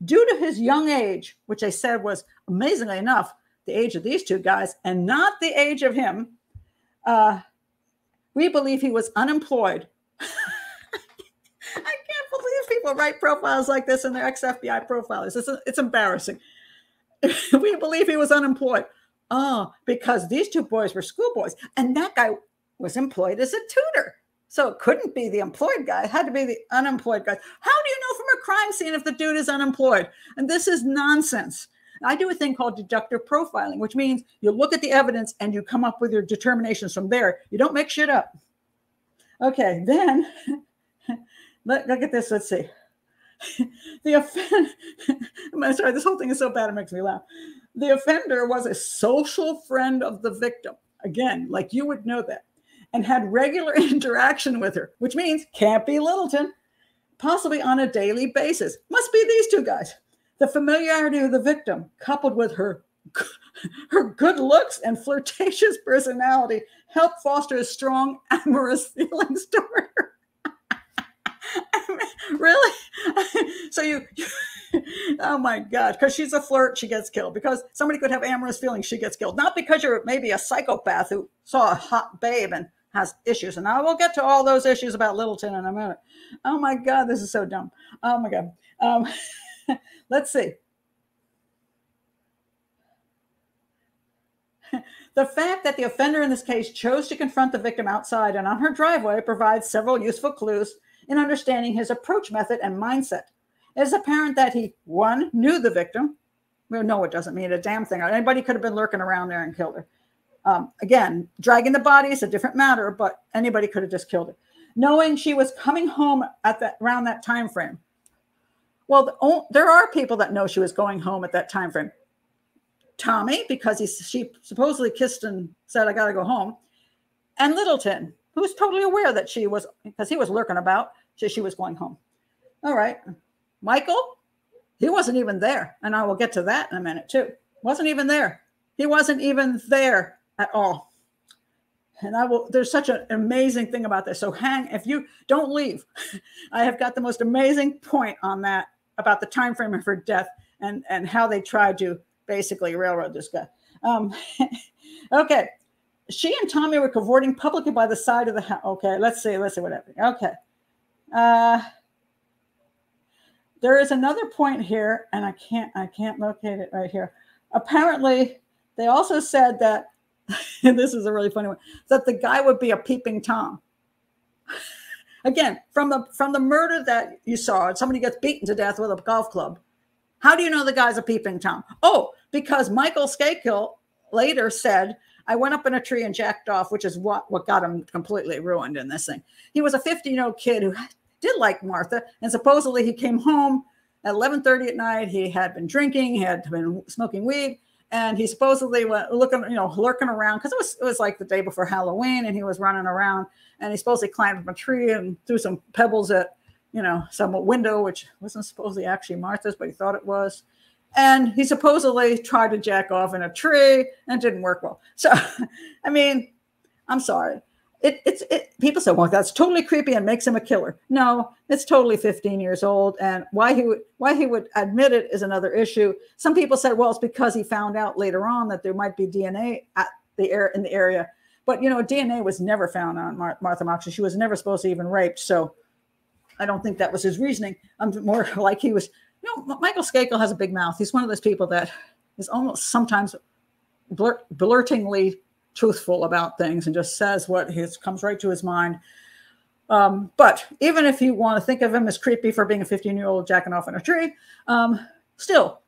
Due to his young age, which I said was, amazingly enough, the age of these two guys and not the age of him, we believe he was unemployed. I can't believe people write profiles like this in their ex-FBI profiles. It's embarrassing. We believe he was unemployed. Oh, because these two boys were schoolboys. And that guy was employed as a tutor. So it couldn't be the employed guy. It had to be the unemployed guy. How do you know from a crime scene if the dude is unemployed? And this is nonsense. I do a thing called deductive profiling, which means you look at the evidence and you come up with your determinations from there. You don't make shit up. Okay, then look at this. Let's see. The offender, I'm sorry, this whole thing is so bad it makes me laugh. The offender was a social friend of the victim. Again, like you would know that. And had regular interaction with her, which means can't be Littleton, possibly on a daily basis. Must be these two guys. The familiarity of the victim, coupled with her good looks and flirtatious personality, helped foster a strong, amorous feelings toward her. I mean, really? So oh my God, because she's a flirt, she gets killed. Because somebody could have amorous feelings, she gets killed. Not because you're maybe a psychopath who saw a hot babe and has issues. And I will get to all those issues about Littleton in a minute. Oh my God, this is so dumb. Oh my God. Let's see. The fact that the offender in this case chose to confront the victim outside and on her driveway provides several useful clues in understanding his approach method and mindset. It is apparent that he, one, knew the victim. Well, no, it doesn't mean a damn thing. Anybody could have been lurking around there and killed her. Again, dragging the body is a different matter, but anybody could have just killed her. Knowing she was coming home at that, around that time frame. Well, there are people that know she was going home at that time frame. Tommy, because she supposedly kissed and said, I got to go home. And Littleton, who's totally aware that she was, because he was lurking about, so she was going home. All right. Michael, he wasn't even there. And I will get to that in a minute too. Wasn't even there. He wasn't even there at all. And I will, there's such an amazing thing about this. So if you don't leave, I have got the most amazing point on that about the time frame of her death and how they tried to basically railroad this guy. Okay. She and Tommy were cavorting publicly by the side of the house. Okay, let's see what happened. Okay. There is another point here, and I can't locate it right here. Apparently, they also said that, and this is a really funny one, that the guy would be a peeping Tom. Again, from the murder that you saw, somebody gets beaten to death with a golf club. How do you know the guy's a peeping Tom? Oh, because Michael Skakel later said, I went up in a tree and jacked off, which is what got him completely ruined in this thing. He was a 15-year-old kid who did like Martha, and supposedly he came home at 11:30 at night. He had been drinking, he had been smoking weed, and he supposedly went looking, you know, lurking around because it was like the day before Halloween, and he was running around, and he supposedly climbed up a tree and threw some pebbles at, you know, some window, which wasn't supposedly actually Martha's, but he thought it was. And he supposedly tried to jack off in a tree and didn't work well. So, I mean, I'm sorry. People say, well, that's totally creepy and makes him a killer. No, it's totally 15 years old. And why he would admit it is another issue. Some people said, well, it's because he found out later on that there might be DNA in the area. But, you know, DNA was never found on Martha Moxley. She was never supposed to even raped. So I don't think that was his reasoning. I'm more like he was... You know, Michael Skakel has a big mouth. He's one of those people that is almost sometimes blurtingly truthful about things and just says what comes right to his mind. But even if you want to think of him as creepy for being a 15-year-old jacking off in a tree, still,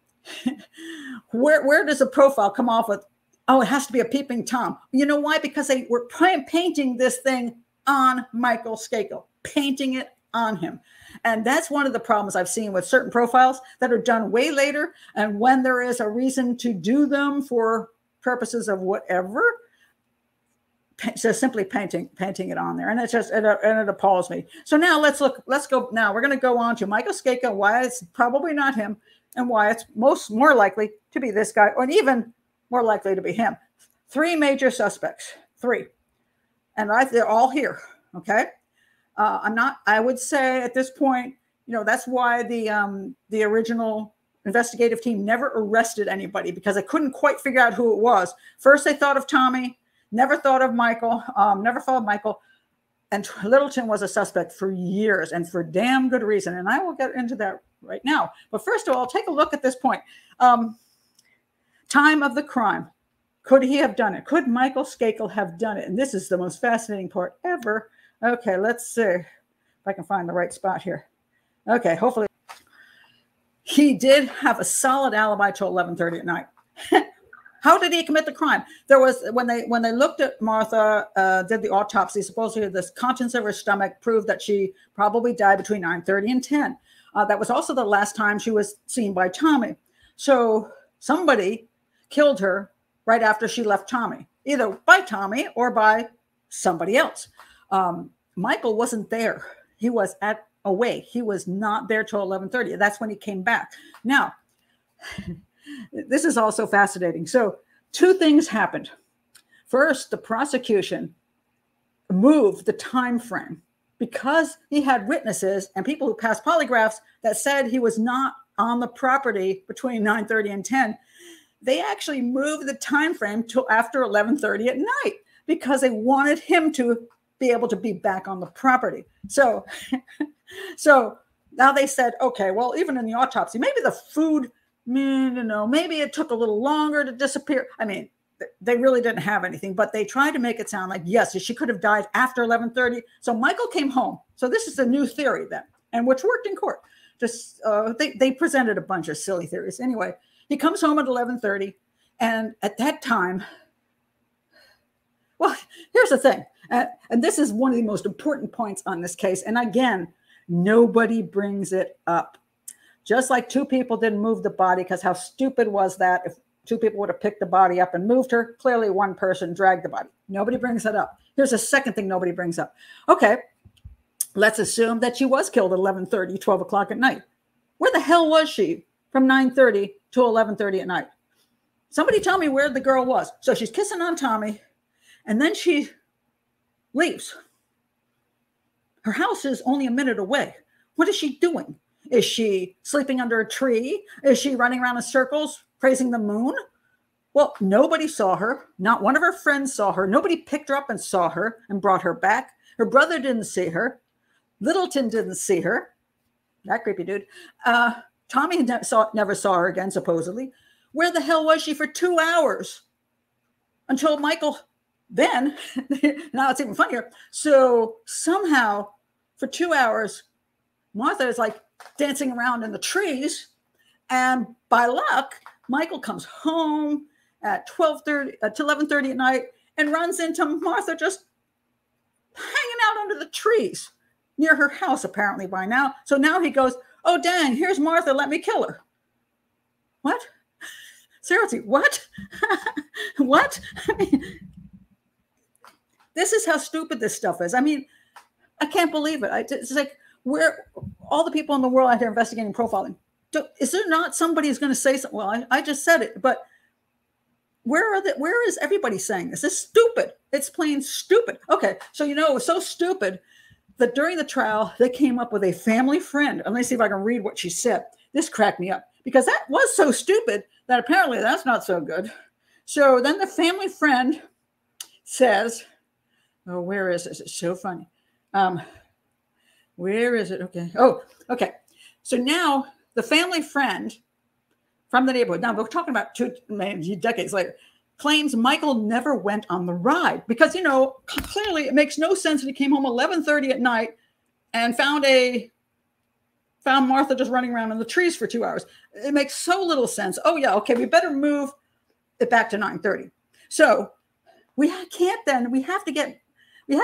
where does the profile come off with, oh, it has to be a peeping Tom? You know why? Because they were painting this thing on Michael Skakel, painting it on him. And that's one of the problems I've seen with certain profiles that are done way later. And when there is a reason to do them for purposes of whatever, so simply painting it on there. And it appalls me. So now let's go, we're going to go on to Michael Skakel, why it's probably not him and why it's more likely to be this guy, or even more likely to be him. Three major suspects, three. And they're all here. Okay. I would say at this point, you know, that's why the original investigative team never arrested anybody because I couldn't quite figure out who it was. First, they thought of Tommy, never thought of Michael, never followed Michael. And Littleton was a suspect for years and for damn good reason. And I will get into that right now. But first of all, take a look at this point. Time of the crime. Could he have done it? Could Michael Skakel have done it? And this is the most fascinating part ever. Okay, let's see if I can find the right spot here. Okay, hopefully. He did have a solid alibi till 11:30 at night. How did he commit the crime? There was, when they looked at Martha, did the autopsy, supposedly the contents of her stomach proved that she probably died between 9:30 and 10. That was also the last time she was seen by Tommy. So somebody killed her right after she left Tommy, either by Tommy or by somebody else. Michael wasn't there. He was away. He was not there till 11:30. That's when he came back. Now, this is also fascinating. So two things happened. First, the prosecution moved the time frame because he had witnesses and people who passed polygraphs that said he was not on the property between 9:30 and 10. They actually moved the time frame till after 11:30 at night because they wanted him to be able to be back on the property. So now they said, okay, well, even in the autopsy, maybe the food, maybe it took a little longer to disappear. I mean, they really didn't have anything, but they tried to make it sound like, yes, she could have died after 11:30. So Michael came home. So this is a new theory then, and which worked in court. Just they presented a bunch of silly theories. Anyway, he comes home at 11:30, and at that time, well, here's the thing, and this is one of the most important points on this case, and again, nobody brings it up. Just like two people didn't move the body, because how stupid was that if two people would have picked the body up and moved her? Clearly one person dragged the body. Nobody brings that up. Here's a second thing nobody brings up. Okay, let's assume that she was killed at 11:30, 12 o'clock at night. Where the hell was she from 9:30 to 11:30 at night? Somebody tell me where the girl was. So she's kissing on Tommy, and then she leaves. Her house is only a minute away. What is she doing? Is she sleeping under a tree? Is she running around in circles, praising the moon? Well, nobody saw her. Not one of her friends saw her. Nobody picked her up and saw her and brought her back. Her brother didn't see her. Littleton didn't see her. That creepy dude. Tommy never saw her again, supposedly. Where the hell was she for 2 hours? Until Michael... Then, now it's even funnier. So somehow for 2 hours, Martha is like dancing around in the trees. And by luck, Michael comes home at 11:30 at night and runs into Martha just hanging out under the trees near her house, apparently by now. So now he goes, oh, dang, here's Martha. Let me kill her. What? Seriously, what? What? I mean, this is how stupid this stuff is. I mean, I can't believe it. It's like, where all the people in the world out here investigating profiling, is there not somebody who's going to say something? Well, I just said it, but where is everybody saying this? It's stupid. It's plain stupid. Okay, so it was so stupid that during the trial, they came up with a family friend. Let me see if I can read what she said. This cracked me up because that was so stupid that apparently that's not so good. So then the family friend says... Oh, where is it? It's so funny. Where is it? Okay. Oh, okay. So now the family friend from the neighborhood, now we're talking about two, maybe decades later, claims Michael never went on the ride because, clearly it makes no sense that he came home 11:30 at night and found Martha just running around in the trees for 2 hours. It makes so little sense. Oh, yeah. Okay. We better move it back to 9:30. So we have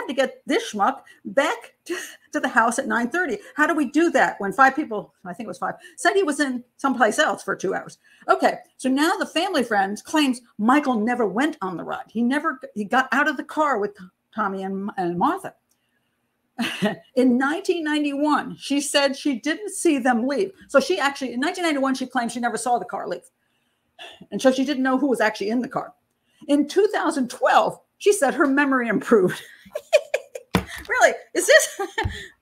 to get this schmuck back to the house at 9:30. How do we do that when five people, I think it was five, said he was in someplace else for 2 hours? Okay, so now the family friend claims Michael never went on the ride. He got out of the car with Tommy and Martha. In 1991, she said she didn't see them leave. So in 1991, she claimed she never saw the car leave. And so she didn't know who was actually in the car. In 2012, she said her memory improved. Really, is this?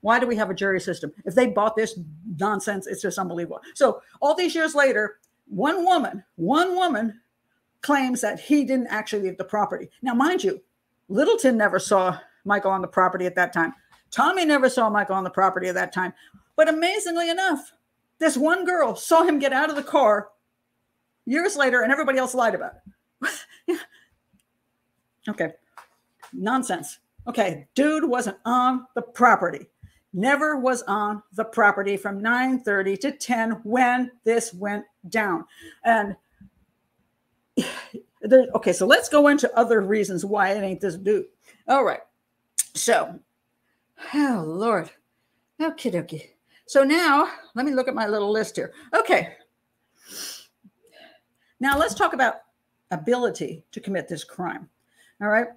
Why do we have a jury system? If they bought this nonsense, it's just unbelievable. So all these years later, one woman claims that he didn't actually leave the property. Now, mind you, Littleton never saw Michael on the property at that time. Tommy never saw Michael on the property at that time. But amazingly enough, this one girl saw him get out of the car years later, and everybody else lied about it. Yeah. Okay. Nonsense. Okay. Dude wasn't on the property. Never was on the property from 9:30 to 10 when this went down. And okay, so let's go into other reasons why it ain't this dude. All right. So, oh, Lord. Okie dokie. So now let me look at my little list here. Okay. Now let's talk about ability to commit this crime. All right.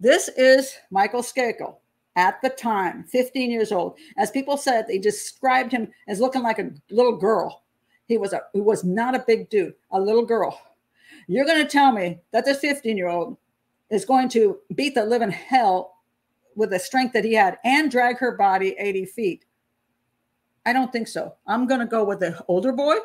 This is Michael Skakel at the time, 15 years old. As people said, they described him as looking like a little girl. He was not a big dude, a little girl. You're going to tell me that this 15-year-old is going to beat the living hell with the strength that he had and drag her body 80 feet. I don't think so. I'm going to go with the older boy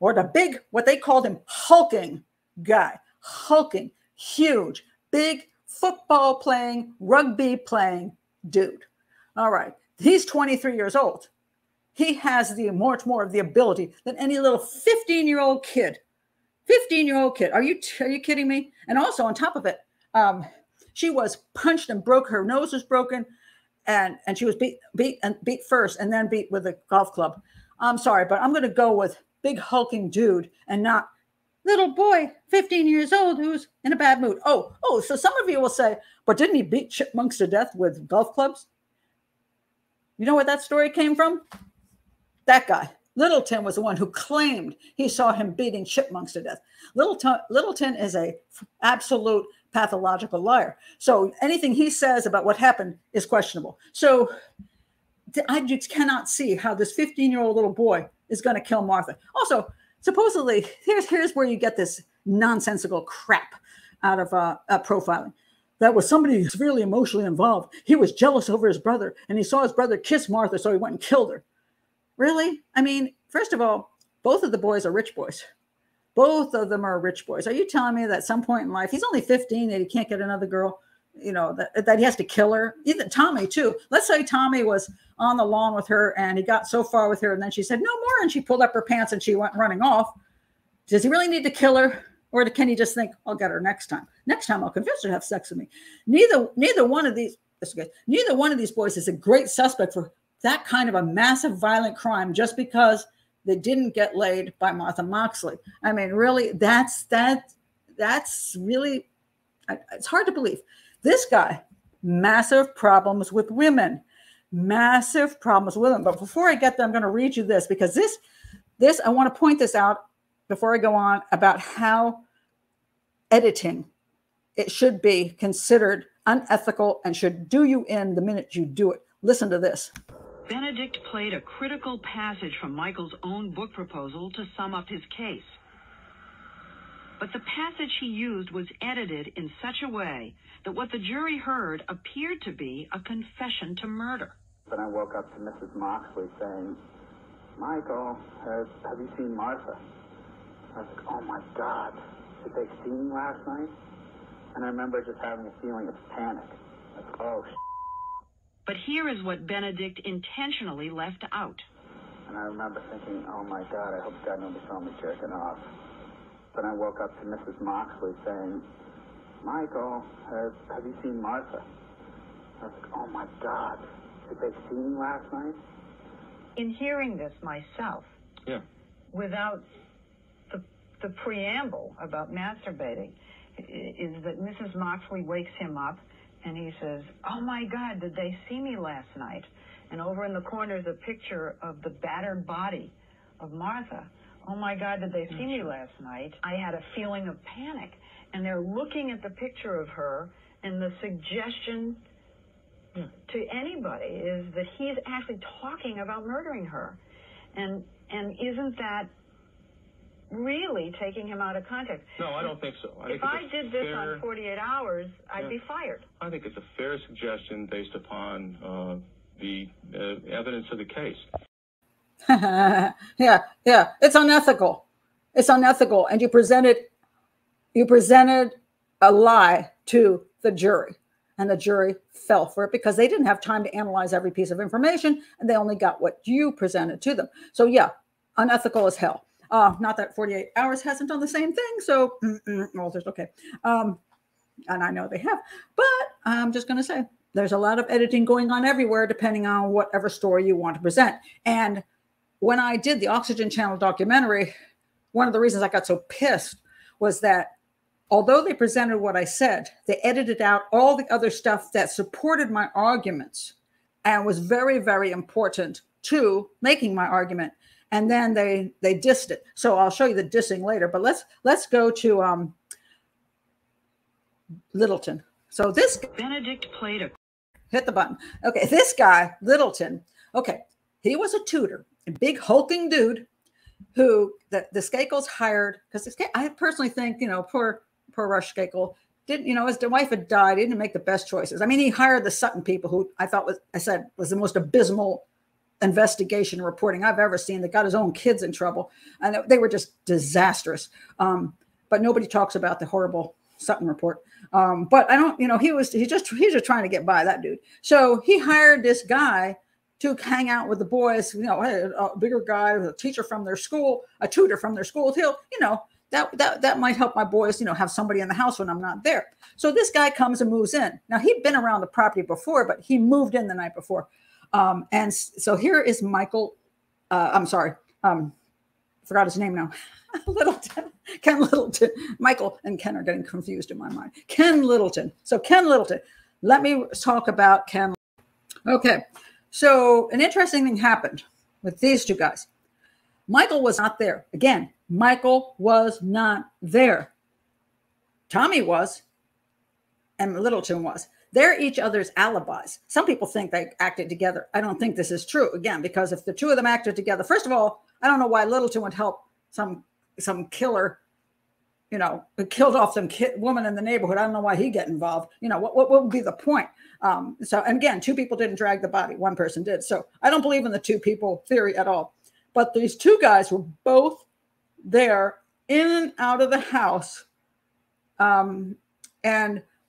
or the big, what they called him, hulking guy. Hulking, huge, big, football playing, rugby playing dude. All right. He's 23 years old. He has the much more of the ability than any little 15-year-old kid. 15-year-old kid. Are you kidding me? And also on top of it, she was punched and broke. Her nose was broken, and she was beat first and then beat with a golf club. I'm sorry, but I'm going to go with big hulking dude and not little boy, 15 years old, who's in a bad mood. Oh, so some of you will say, but didn't he beat chipmunks to death with golf clubs? You know where that story came from? That guy. Littleton was the one who claimed he saw him beating chipmunks to death. Littleton is a absolute pathological liar. So anything he says about what happened is questionable. So I just cannot see how this 15-year-old little boy is going to kill Martha. Also, supposedly, here's where you get this nonsensical crap out of profiling. That was somebody who's really emotionally involved. He was jealous over his brother, and he saw his brother kiss Martha, so he went and killed her. Really? I mean, first of all, both of the boys are rich boys. Both of them are rich boys. Are you telling me that at some point in life, he's only 15 and he can't get another girl, you know, that he has to kill her? Even Tommy, too. Let's say Tommy was on the lawn with her and he got so far with her and then she said, no more. And she pulled up her pants and she went running off. Does he really need to kill her? Or can he just think, I'll get her next time? Next time I'll convince her to have sex with me. Neither one of these boys is a great suspect for that kind of a massive violent crime just because they didn't get laid by Martha Moxley. I mean, really, that's really, it's hard to believe. This guy, massive problems with women, massive problems with them. But before I get there, I'm going to read you this because this, I want to point this out before I go on about how editing, it should be considered unethical and should do you in the minute you do it. Listen to this. Benedict played a critical passage from Michael's own book proposal to sum up his case. But the passage he used was edited in such a way that what the jury heard appeared to be a confession to murder. Then I woke up to Mrs. Moxley saying, Michael, have you seen Martha? I was like, oh my God, did they see me last night? And I remember just having a feeling of panic. Like, oh, shit. But here is what Benedict intentionally left out. And I remember thinking, oh my God, I hope God nobody saw me jerking off. Then I woke up to Mrs. Moxley saying, Michael, have you seen Martha? I was like, oh my God, did they see me last night? In hearing this myself, yeah, without the preamble about masturbating, is that Mrs. Moxley wakes him up. And he says, oh, my God, did they see me last night? And over in the corner is a picture of the battered body of Martha. Oh, my God, did they see me last night? I had a feeling of panic. And they're looking at the picture of her, and the suggestion to anybody is that he's actually talking about murdering her. And isn't that really taking him out of context. No, I don't think so. If I did this on 48 hours, I'd be fired. I think it's a fair suggestion based upon the evidence of the case. Yeah. It's unethical. It's unethical. And you presented a lie to the jury, and the jury fell for it because they didn't have time to analyze every piece of information, and they only got what you presented to them. So yeah, unethical as hell. Not that 48 hours hasn't done the same thing. So okay. And I know they have, but I'm just going to say there's a lot of editing going on everywhere, depending on whatever story you want to present. And when I did the Oxygen Channel documentary, one of the reasons I got so pissed was that although they presented what I said, they edited out all the other stuff that supported my arguments and was very, very important to making my argument. And then they dissed it. So I'll show you the dissing later, but let's go to Littleton. So this Benedict played a hit the button. Okay, this guy Littleton. Okay, he was a tutor, a big hulking dude who the Skakels hired because I personally think poor Rush Skakel didn't his wife had died. He didn't make the best choices. I mean, he hired the Sutton people, who I thought was the most abysmal investigation reporting I've ever seen, that got his own kids in trouble, and they were just disastrous. But nobody talks about the horrible Sutton report. But I don't, he's just trying to get by, that dude. So he hired this guy to hang out with the boys, a bigger guy, a teacher from their school, a tutor from their school. He'll, that might help my boys, have somebody in the house when I'm not there. So this guy comes and moves in. Now, he'd been around the property before, but he moved in the night before. And so here is Michael, forgot his name now. Littleton, Ken Littleton. Michael and Ken are getting confused in my mind. Ken Littleton. So Ken Littleton, let me talk about Ken. Okay. So an interesting thing happened with these two guys. Michael was not there. Again, Michael was not there. Tommy was, and Littleton was. They're each other's alibis. Some people think they acted together. I don't think this is true, again, because if the two of them acted together, first of all, I don't know why Littleton would help some killer, who killed off some woman in the neighborhood. I don't know why he'd get involved. What would be the point? And again, two people didn't drag the body. One person did. So I don't believe in the two people theory at all. But these two guys were both there in and out of the house. And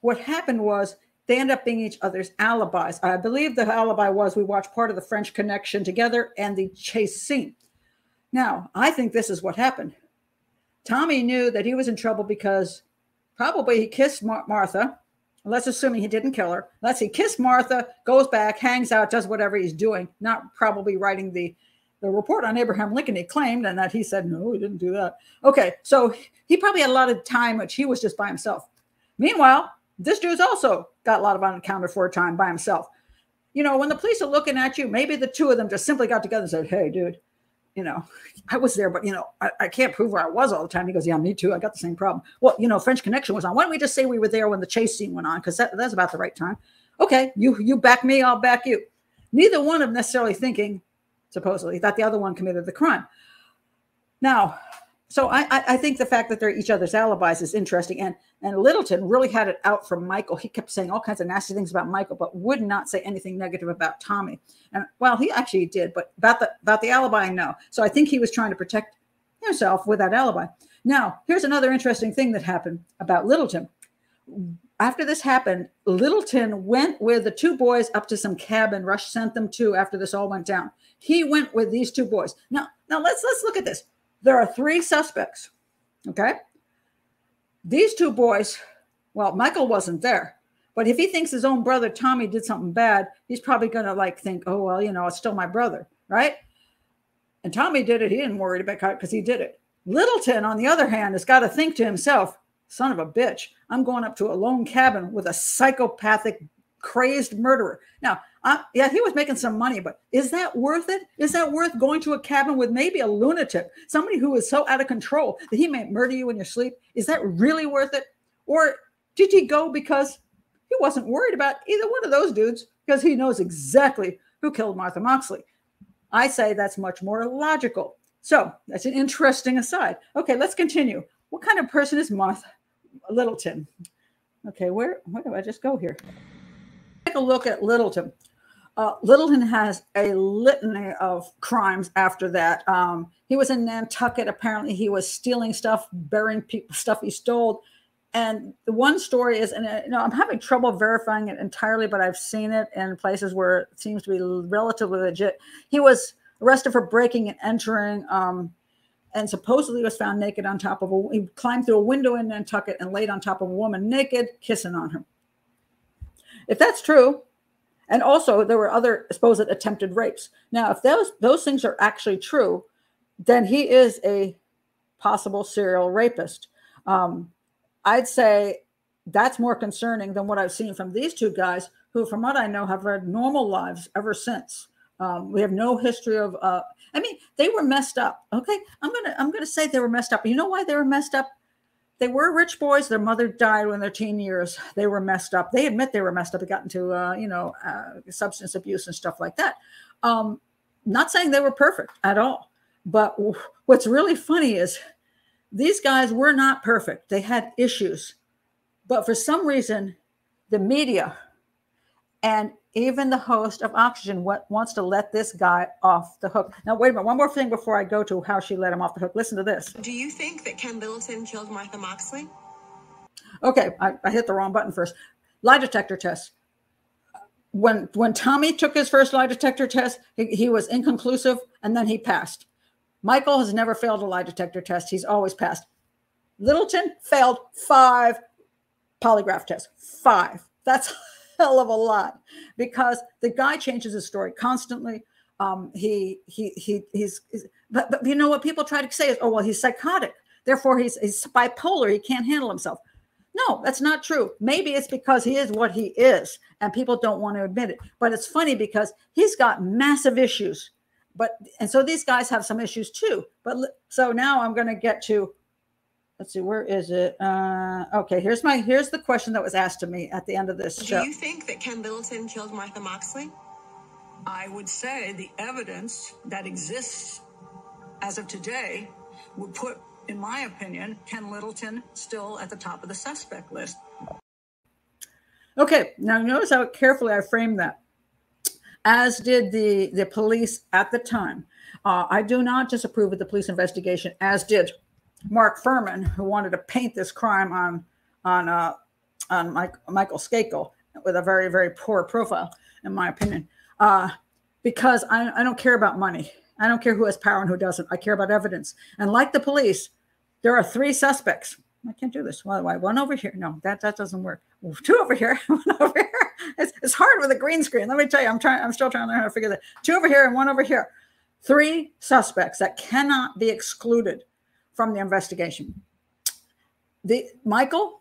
what happened was, they end up being each other's alibis. I believe the alibi was we watched part of the French Connection together and the chase scene. Now, I think this is what happened. Tommy knew that he was in trouble because probably he kissed Martha. Let's assume he didn't kill her. He kissed Martha, goes back, hangs out, does whatever he's doing, not probably writing the report on Abraham Lincoln he claimed, and that he said, no, he didn't do that. Okay, so he probably had a lot of time, which he was just by himself. Meanwhile, this dude's also got a lot of unaccounted for time by himself. When the police are looking at you, maybe the two of them just simply got together and said, hey, dude, I was there, but, I can't prove where I was all the time. He goes, yeah, me too. I got the same problem. Well, French Connection was on. Why don't we just say we were there when the chase scene went on? Because that's about the right time. Okay, you back me, I'll back you. Neither one of them necessarily thinking, supposedly, that the other one committed the crime. Now, so I think the fact that they're each other's alibis is interesting. And Littleton really had it out for Michael. He kept saying all kinds of nasty things about Michael, but would not say anything negative about Tommy. And well, he actually did, but about the alibi, no. So I think he was trying to protect himself with that alibi. Now, here's another interesting thing that happened about Littleton. After this happened, Littleton went with the two boys up to some cabin Rush sent them to after this all went down. He went with these two boys. Now let's look at this. There are three suspects, okay? These two boys, well, Michael wasn't there, but if he thinks his own brother, Tommy, did something bad, he's probably going to think, oh, well, it's still my brother, right? And Tommy did it. He didn't worry about it because he did it. Littleton, on the other hand, has got to think to himself, son of a bitch, I'm going up to a lone cabin with a psychopathic, crazed murderer. Now, yeah, he was making some money, but is that worth it? Is that worth going to a cabin with maybe a lunatic, somebody who is so out of control that he may murder you in your sleep? Is that really worth it? Or did he go because he wasn't worried about either one of those dudes because he knows exactly who killed Martha Moxley? I say that's much more logical. So that's an interesting aside. Okay, let's continue. What kind of person is Martha Littleton? Okay, where do I just go here? Take a look at Littleton. Littleton has a litany of crimes after that. He was in Nantucket. Apparently he was stealing stuff, burying people, stuff he stole. And the one story is, and you know, I'm having trouble verifying it entirely, but I've seen it in places where it seems to be relatively legit. He was arrested for breaking and entering, and supposedly was found naked on top of a, he climbed through a window in Nantucket and laid on top of a woman naked, kissing on her. If that's true, and also there were other supposed attempted rapes. Now, if those things are actually true, then he is a possible serial rapist. I'd say that's more concerning than what I've seen from these two guys who, from what I know, have had normal lives ever since. We have no history of, I mean, they were messed up. Okay. I'm going to say they were messed up. You know why they were messed up? They were rich boys. Their mother died when they're teen years. They were messed up. They admit they were messed up. They got into, you know, substance abuse and stuff like that. Not saying they were perfect at all, but what's really funny is these guys were not perfect. They had issues, but for some reason, the media and even the host of Oxygen wants to let this guy off the hook. Now, wait a minute. One more thing before I go to how she let him off the hook. Listen to this. Do you think that Ken Littleton killed Martha Moxley? Okay. I hit the wrong button first. Lie detector test. When Tommy took his first lie detector test, he was inconclusive, and then he passed. Michael has never failed a lie detector test. He's always passed. Littleton failed 5 polygraph tests. 5. That's hell of a lot, because the guy changes his story constantly. But you know what people try to say is, oh, well, he's psychotic. Therefore he's bipolar. He can't handle himself. No, that's not true. Maybe it's because he is what he is and people don't want to admit it, but it's funny because he's got massive issues, and so these guys have some issues too. But so now I'm going to get to, let's see, where is it? Okay, here's the question that was asked to me at the end of this show. Do you think that Ken Littleton killed Martha Moxley? I would say the evidence that exists as of today would put, in my opinion, Ken Littleton still at the top of the suspect list. Okay, now notice how carefully I framed that, as did the police at the time. I do not disapprove of the police investigation, as did Mark Fuhrman, who wanted to paint this crime on Michael Skakel with a very, very poor profile, in my opinion, because I don't care about money. I don't care who has power and who doesn't. I care about evidence. And like the police, there are 3 suspects. I can't do this. Well, one over here. No, that doesn't work. 2 over here. 1 over here. It's hard with a green screen. Let me tell you, I'm still trying to learn how to figure that. 2 over here and 1 over here. 3 suspects that cannot be excluded from the investigation. Michael,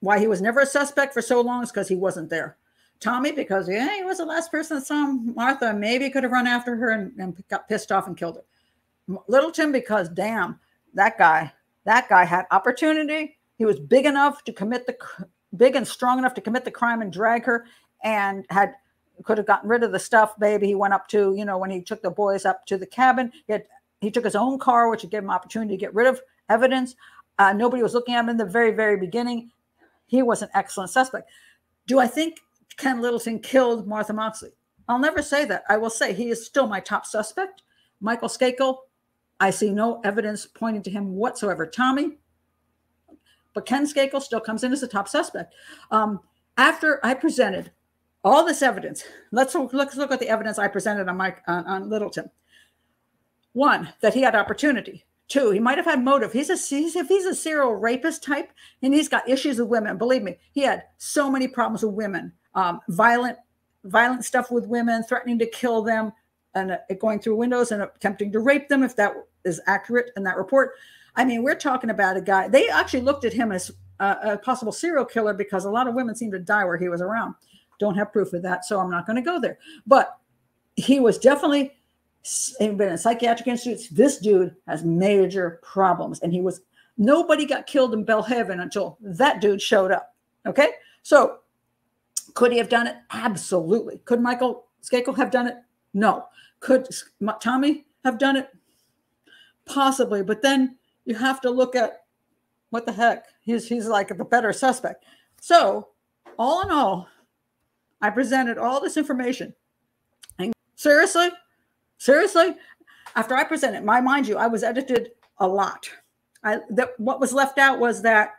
why he was never a suspect for so long is because he wasn't there. Tommy, because he was the last person that saw him. Martha maybe could have run after her and got pissed off and killed her. Littleton, because damn, that guy had opportunity. He was big enough to commit big and strong enough to commit the crime and drag her, and could have gotten rid of the stuff. Baby, he went up to, you know, when he took the boys up to the cabin, he took his own car, which would give him opportunity to get rid of evidence. Nobody was looking at him in the very, very beginning. He was an excellent suspect. Do I think Ken Littleton killed Martha Moxley? I'll never say that. I will say he is still my top suspect. Michael Skakel, I see no evidence pointing to him whatsoever. Tommy, but Ken Skakel still comes in as the top suspect. After I presented all this evidence, let's look at the evidence I presented on Littleton. 1, that he had opportunity. 2, he might have had motive. He's a serial rapist type, and he's got issues with women. Believe me, he had so many problems with women, violent stuff with women, threatening to kill them, and going through windows and attempting to rape them, if that is accurate in that report. I mean, we're talking about a guy. They actually looked at him as a possible serial killer because a lot of women seemed to die where he was around. Don't have proof of that, so I'm not going to go there. But he was definitely... He'd been in psychiatric institutes. This dude has major problems, and nobody got killed in Belhaven until that dude showed up. Okay, so could he have done it? Absolutely. Could Michael Skakel have done it? No. Could Tommy have done it? possibly. But then you have to look at what the heck. He's like the better suspect. So all in all, I presented all this information. And seriously, seriously, after I presented, mind you, I was edited a lot. What was left out was that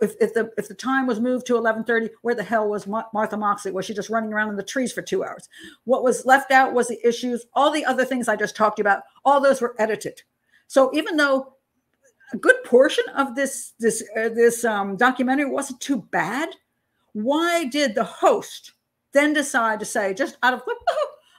if the time was moved to 11:30, where the hell was Martha Moxley? Was she just running around in the trees for 2 hours? What was left out was the issues. All the other things I just talked to you about, all those were edited. So even though a good portion of this documentary wasn't too bad, why did the host then decide to say, just out of,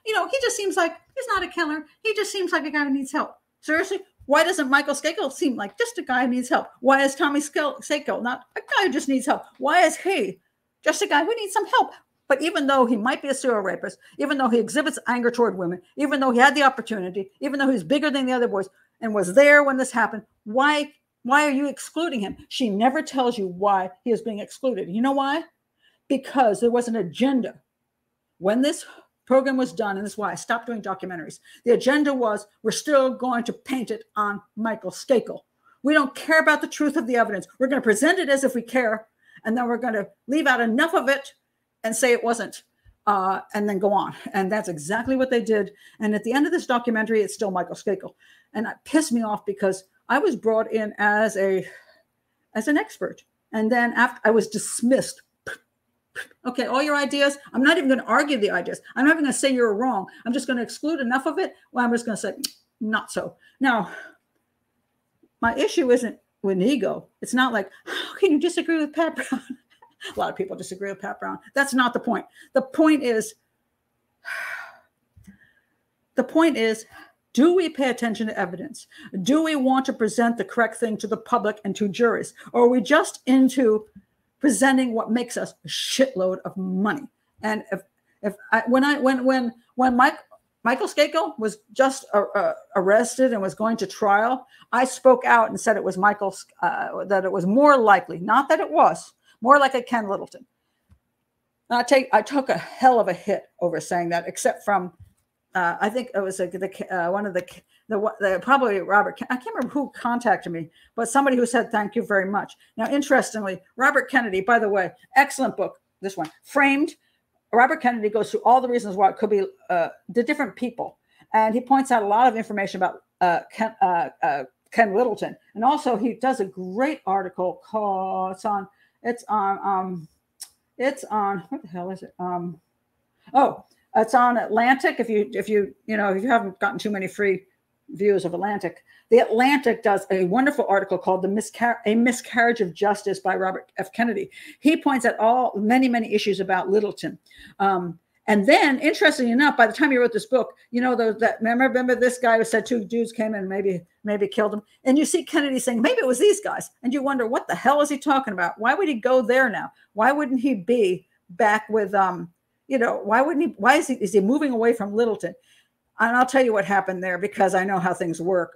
you know, he just seems like he's not a killer. He just seems like a guy who needs help. Seriously? Why doesn't Michael Skakel seem like just a guy who needs help? Why is Tommy Skakel not a guy who just needs help? Why is he just a guy who needs some help? But even though he might be a serial rapist, even though he exhibits anger toward women, even though he had the opportunity, even though he's bigger than the other boys and was there when this happened, why are you excluding him? She never tells you why he is being excluded. You know why? Because there was an agenda. When this program was done, and this is why I stopped doing documentaries, the agenda was, we're still going to paint it on Michael Skakel. We don't care about the truth of the evidence. We're going to present it as if we care, and then we're going to leave out enough of it and say it wasn't, and then go on. And that's exactly what they did. And at the end of this documentary, it's still Michael Skakel. And it pissed me off because I was brought in as an expert. And then after I was dismissed. Okay, all your ideas, I'm not even going to argue the ideas. I'm not even going to say you're wrong. I'm just going to exclude enough of it. Well, I'm just going to say, not so. Now, my issue isn't with ego. It's not like, how can you disagree with Pat Brown? A lot of people disagree with Pat Brown. That's not the point. The point is, do we pay attention to evidence? Do we want to present the correct thing to the public and to juries? Or are we just into presenting what makes us a shitload of money? And when Michael Skakel was just arrested and was going to trial, I spoke out and said it was Michael's, that it was more likely, not that it was, more like a Ken Littleton. And I took a hell of a hit over saying that, except from I think it was probably Robert. I can't remember who contacted me, but somebody who said, thank you very much. Now, interestingly, Robert Kennedy, by the way, excellent book, this one, Framed. Robert Kennedy goes through all the reasons why it could be the different people. And he points out a lot of information about Ken Littleton. And also he does a great article called, it's on, what the hell is it? It's on Atlantic. If you haven't gotten too many free views of Atlantic, the Atlantic does a wonderful article called "A Miscarriage of Justice" by Robert F. Kennedy. He points at many issues about Littleton. And then, interestingly enough, by the time he wrote this book, you know, remember this guy who said two dudes came and maybe killed him, and you see Kennedy saying maybe it was these guys, and you wonder what the hell is he talking about? Why would he go there now? Why wouldn't he be back with You know, why wouldn't he? Why is he moving away from Littleton? And I'll tell you what happened there, because I know how things work.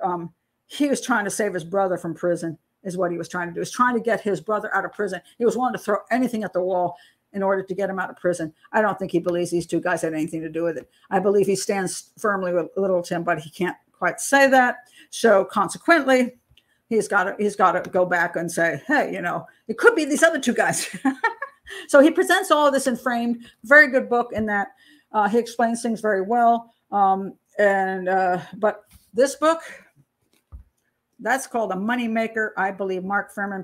He was trying to save his brother from prison, is what he was trying to do. He was trying to get his brother out of prison. He was wanting to throw anything at the wall in order to get him out of prison. I don't think he believes these two guys had anything to do with it. I believe he stands firmly with Littleton, but he can't quite say that. So consequently, he's got to go back and say, hey, you know, it could be these other two guys. So he presents all of this in Framed, very good book in that he explains things very well. But this book, that's called A Moneymaker. I believe Mark Fuhrman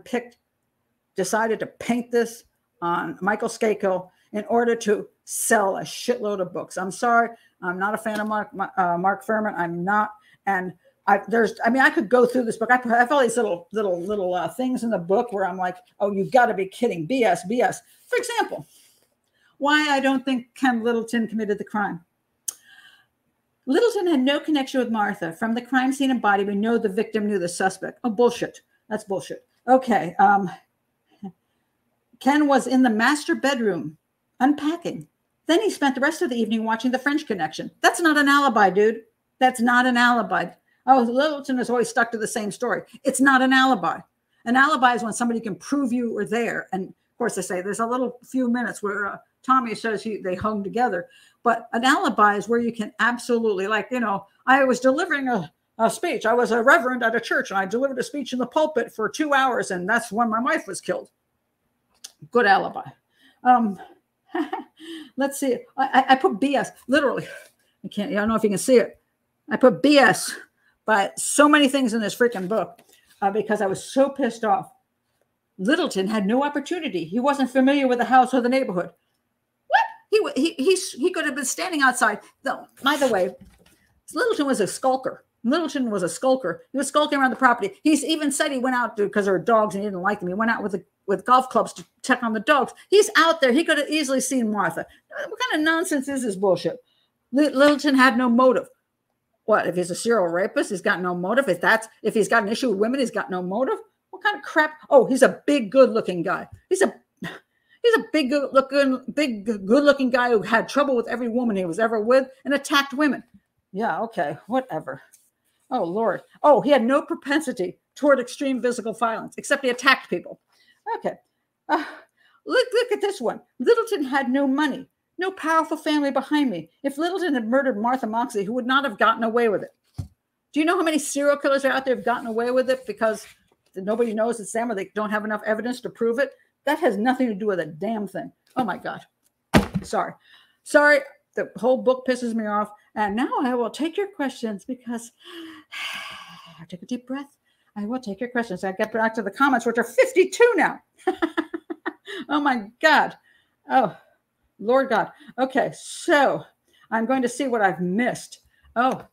decided to paint this on Michael Skakel in order to sell a shitload of books. I'm sorry. I'm not a fan of Mark Fuhrman. I'm not. And I could go through this book. I have all these little things in the book where I'm like, oh, you've got to be kidding. BS, BS. For example, why I don't think Ken Littleton committed the crime. Littleton had no connection with Martha. From the crime scene and body, we know the victim knew the suspect. Oh, bullshit. That's bullshit. Okay. Ken was in the master bedroom unpacking. Then he spent the rest of the evening watching The French Connection. That's not an alibi, dude. That's not an alibi. Oh, Littleton is always stuck to the same story. It's not an alibi. An alibi is when somebody can prove you were there. And of course, they say there's a little few minutes where Tommy says they hung together. But an alibi is where you can absolutely, like, you know, I was delivering a, speech. I was a reverend at a church, and I delivered a speech in the pulpit for 2 hours, and that's when my wife was killed. Good alibi. Let's see. I put BS, literally. I don't know if you can see it. I put BS by so many things in this freaking book because I was so pissed off. Littleton had no opportunity. He wasn't familiar with the house or the neighborhood. What? He could have been standing outside. Though, by the way, Littleton was a skulker. Littleton was a skulker. He was skulking around the property. He's even said he went out because there were dogs and he didn't like them. He went out with golf clubs to check on the dogs. He's out there. He could have easily seen Martha. What kind of nonsense is this bullshit? Littleton had no motive. What, if he's a serial rapist, he's got no motive? If he's got an issue with women, he's got no motive? What kind of crap? Oh, he's a big, good-looking guy. He's a big, good-looking guy who had trouble with every woman he was ever with and attacked women. Yeah, okay, whatever. Oh, Lord. Oh, he had no propensity toward extreme physical violence, except he attacked people. Okay. Look at this one. Littleton had no money, no powerful family behind me. If Littleton had murdered Martha Moxley, he would not have gotten away with it. Do you know how many serial killers are out there have gotten away with it because nobody knows it's them or they don't have enough evidence to prove it? That has nothing to do with a damn thing. Oh, my God. Sorry. Sorry. The whole book pisses me off. And now I will take your questions because I took a deep breath. I will take your questions. I get back to the comments, which are 52 now. Oh, my God. Oh, Lord God. Okay, so I'm going to see what I've missed. Oh,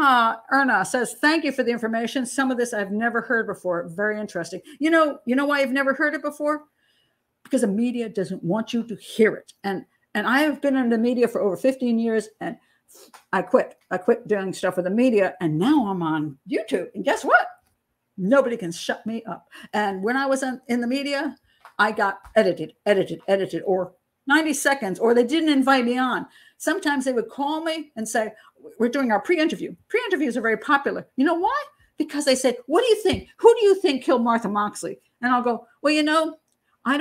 Erna says, thank you for the information. Some of this I've never heard before. Very interesting. You know why you've never heard it before? Because the media doesn't want you to hear it. And I have been in the media for over 15 years, and I quit. I quit doing stuff with the media, and now I'm on YouTube. And guess what? Nobody can shut me up. And when I was in the media, I got edited, or 90 seconds, or they didn't invite me on. Sometimes they would call me and say, we're doing our pre-interview. Pre-interviews are very popular. You know why? Because they said, what do you think? Who do you think killed Martha Moxley? And I'll go, well, you know, I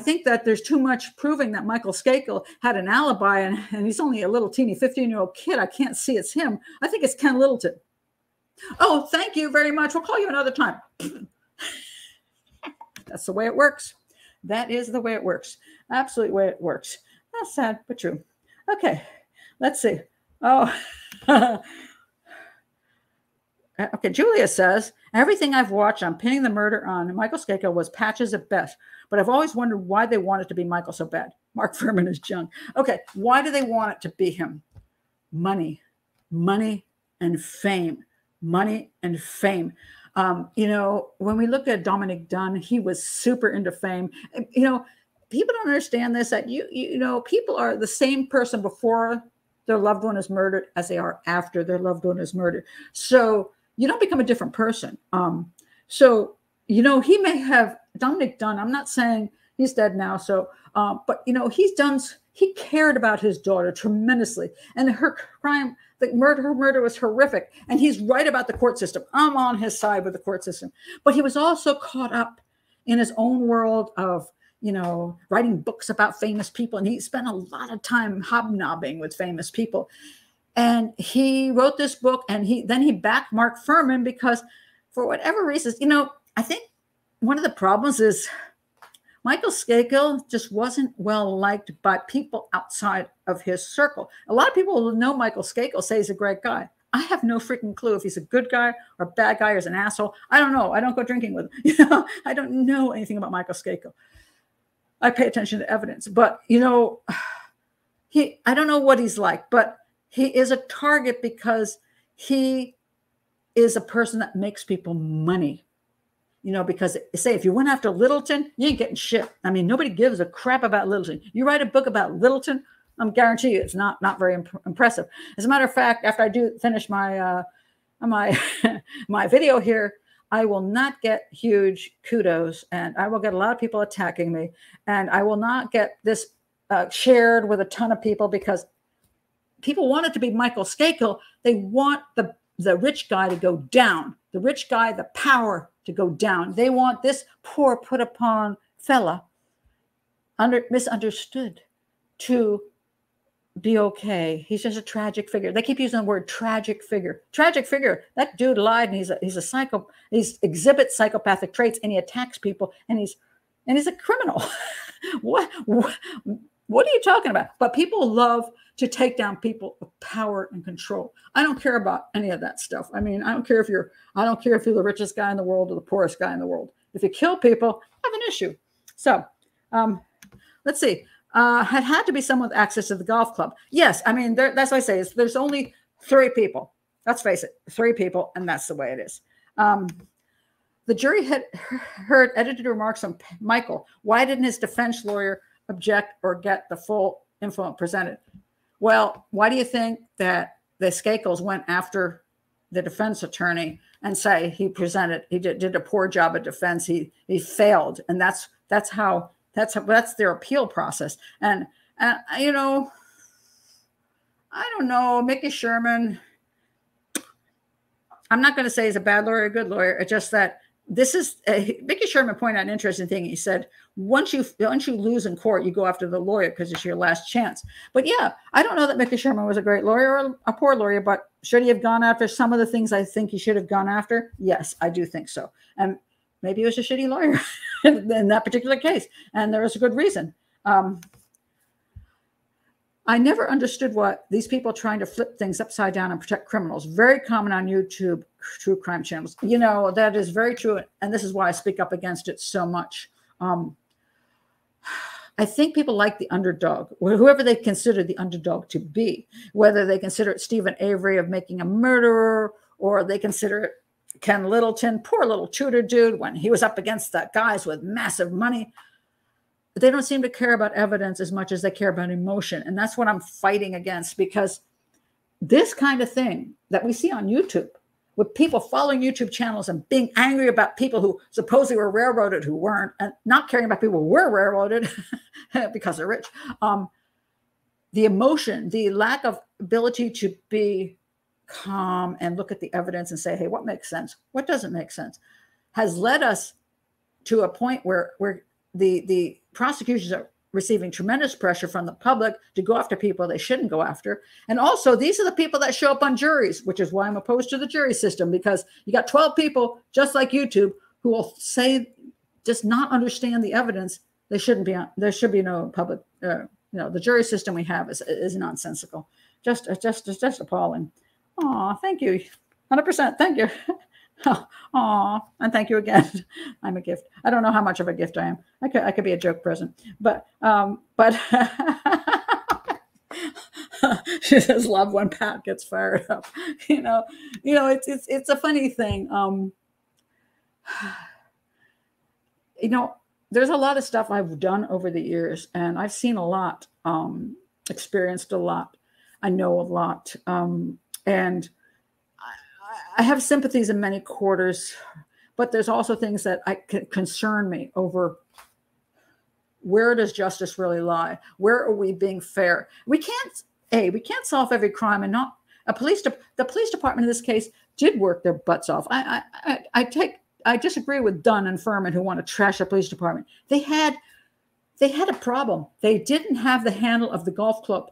think that there's too much proving that Michael Skakel had an alibi and he's only a little teeny 15-year-old kid. I can't see it's him. I think it's Ken Littleton. Oh, thank you very much. We'll call you another time. That's the way it works. That is the way it works. Absolutely way it works. That's sad, but true. Okay, let's see. Oh, okay, Julia says, everything I've watched on pinning the murder on Michael Skakel was patches at best, but I've always wondered why they wanted to be Michael so bad. Mark Fuhrman is junk. Okay, why do they want it to be him? Money and fame. Money and fame. You know, when we look at Dominick Dunne, he was super into fame. You know, people don't understand this, that, you know, people are the same person before their loved one is murdered as they are after their loved one is murdered. So you don't become a different person. So, you know, he may have, Dominick Dunne, I'm not saying he's dead now. So, but you know, he cared about his daughter tremendously, and her crime, her murder was horrific. And he's right about the court system. I'm on his side with the court system, but he was also caught up in his own world of, you know, writing books about famous people. And he spent a lot of time hobnobbing with famous people. And he wrote this book, and then he backed Mark Fuhrman because for whatever reasons, you know, I think one of the problems is Michael Skakel just wasn't well liked by people outside of his circle. A lot of people who know Michael Skakel say he's a great guy. I have no freaking clue if he's a good guy or a bad guy or is an asshole. I don't know. I don't go drinking with him. You know, I don't know anything about Michael Skakel. I pay attention to evidence, but you know, I don't know what he's like, but he is a target because he is a person that makes people money. You know, because say if you went after Littleton, you ain't getting shit. I mean, nobody gives a crap about Littleton. You write a book about Littleton, I'm guarantee you it's not very impressive. As a matter of fact, after I do finish my my video here, I will not get huge kudos, and I will get a lot of people attacking me, and I will not get this shared with a ton of people because people want it to be Michael Skakel. They want the rich guy to go down, the rich guy, the power to go down. They want this poor put upon fella misunderstood to be okay. He's just a tragic figure. They keep using the word tragic figure. Tragic figure. That dude lied, and he's a psycho. He exhibits psychopathic traits, and he attacks people, and he's a criminal. What are you talking about? But people love to take down people of power and control. I don't care about any of that stuff. I mean, I don't care if you're the richest guy in the world or the poorest guy in the world. If you kill people, I have an issue. So let's see. It had to be someone with access to the golf club. Yes, I mean, that's what I say. There's only three people. Let's face it, three people, and that's the way it is. The jury had heard edited remarks on Michael. Why didn't his defense lawyer object or get the full info presented? Well, why do you think that the Skakels went after the defense attorney and say he did a poor job of defense, he failed, and that's their appeal process? And you know, I don't know, Mickey Sherman, I'm not going to say he's a bad lawyer or a good lawyer. It's just that Mickey Sherman pointed out an interesting thing. He said, once you lose in court, you go after the lawyer because it's your last chance. But yeah, I don't know that Mickey Sherman was a great lawyer or a poor lawyer, but should he have gone after some of the things I think he should have gone after? Yes, I do think so. And maybe he was a shitty lawyer in that particular case. And there was a good reason. I never understood what these people trying to flip things upside down and protect criminals. Very common on YouTube, true crime channels. You know, that is very true. And this is why I speak up against it so much. I think people like the underdog, whoever they consider the underdog to be, whether they consider it Stephen Avery of Making a Murderer, or they consider it Ken Littleton, poor little Tudor dude, when he was up against the guys with massive money. But they don't seem to care about evidence as much as they care about emotion. And that's what I'm fighting against, because this kind of thing that we see on YouTube, with people following YouTube channels and being angry about people who supposedly were railroaded who weren't, and not caring about people who were railroaded because they're rich. The emotion, the lack of ability to be calm and look at the evidence and say, hey, what makes sense? What doesn't make sense? Has led us to a point where the prosecutions are receiving tremendous pressure from the public to go after people they shouldn't go after. And also, these are the people that show up on juries, which is why I'm opposed to the jury system, because you got 12 people, just like YouTube, who will say, just not understand the evidence. They shouldn't be on, there should be no public, you know, the jury system we have is nonsensical. Just appalling. Aw, thank you. 100%. Thank you. Oh, and thank you again. I'm a gift. I don't know how much of a gift I am. I could be a joke present, but she says, love when Pat gets fired up. You know, it's a funny thing. You know, there's a lot of stuff I've done over the years, and I've seen a lot, experienced a lot. I know a lot. And I have sympathies in many quarters, but there's also things that concern me over. Where does justice really lie? Where are we being fair? We can't solve every crime, and not a the police department in this case did work their butts off. I disagree with Dunn and Fuhrman, who want to trash the police department. They had a problem. They didn't have the handle of the golf club.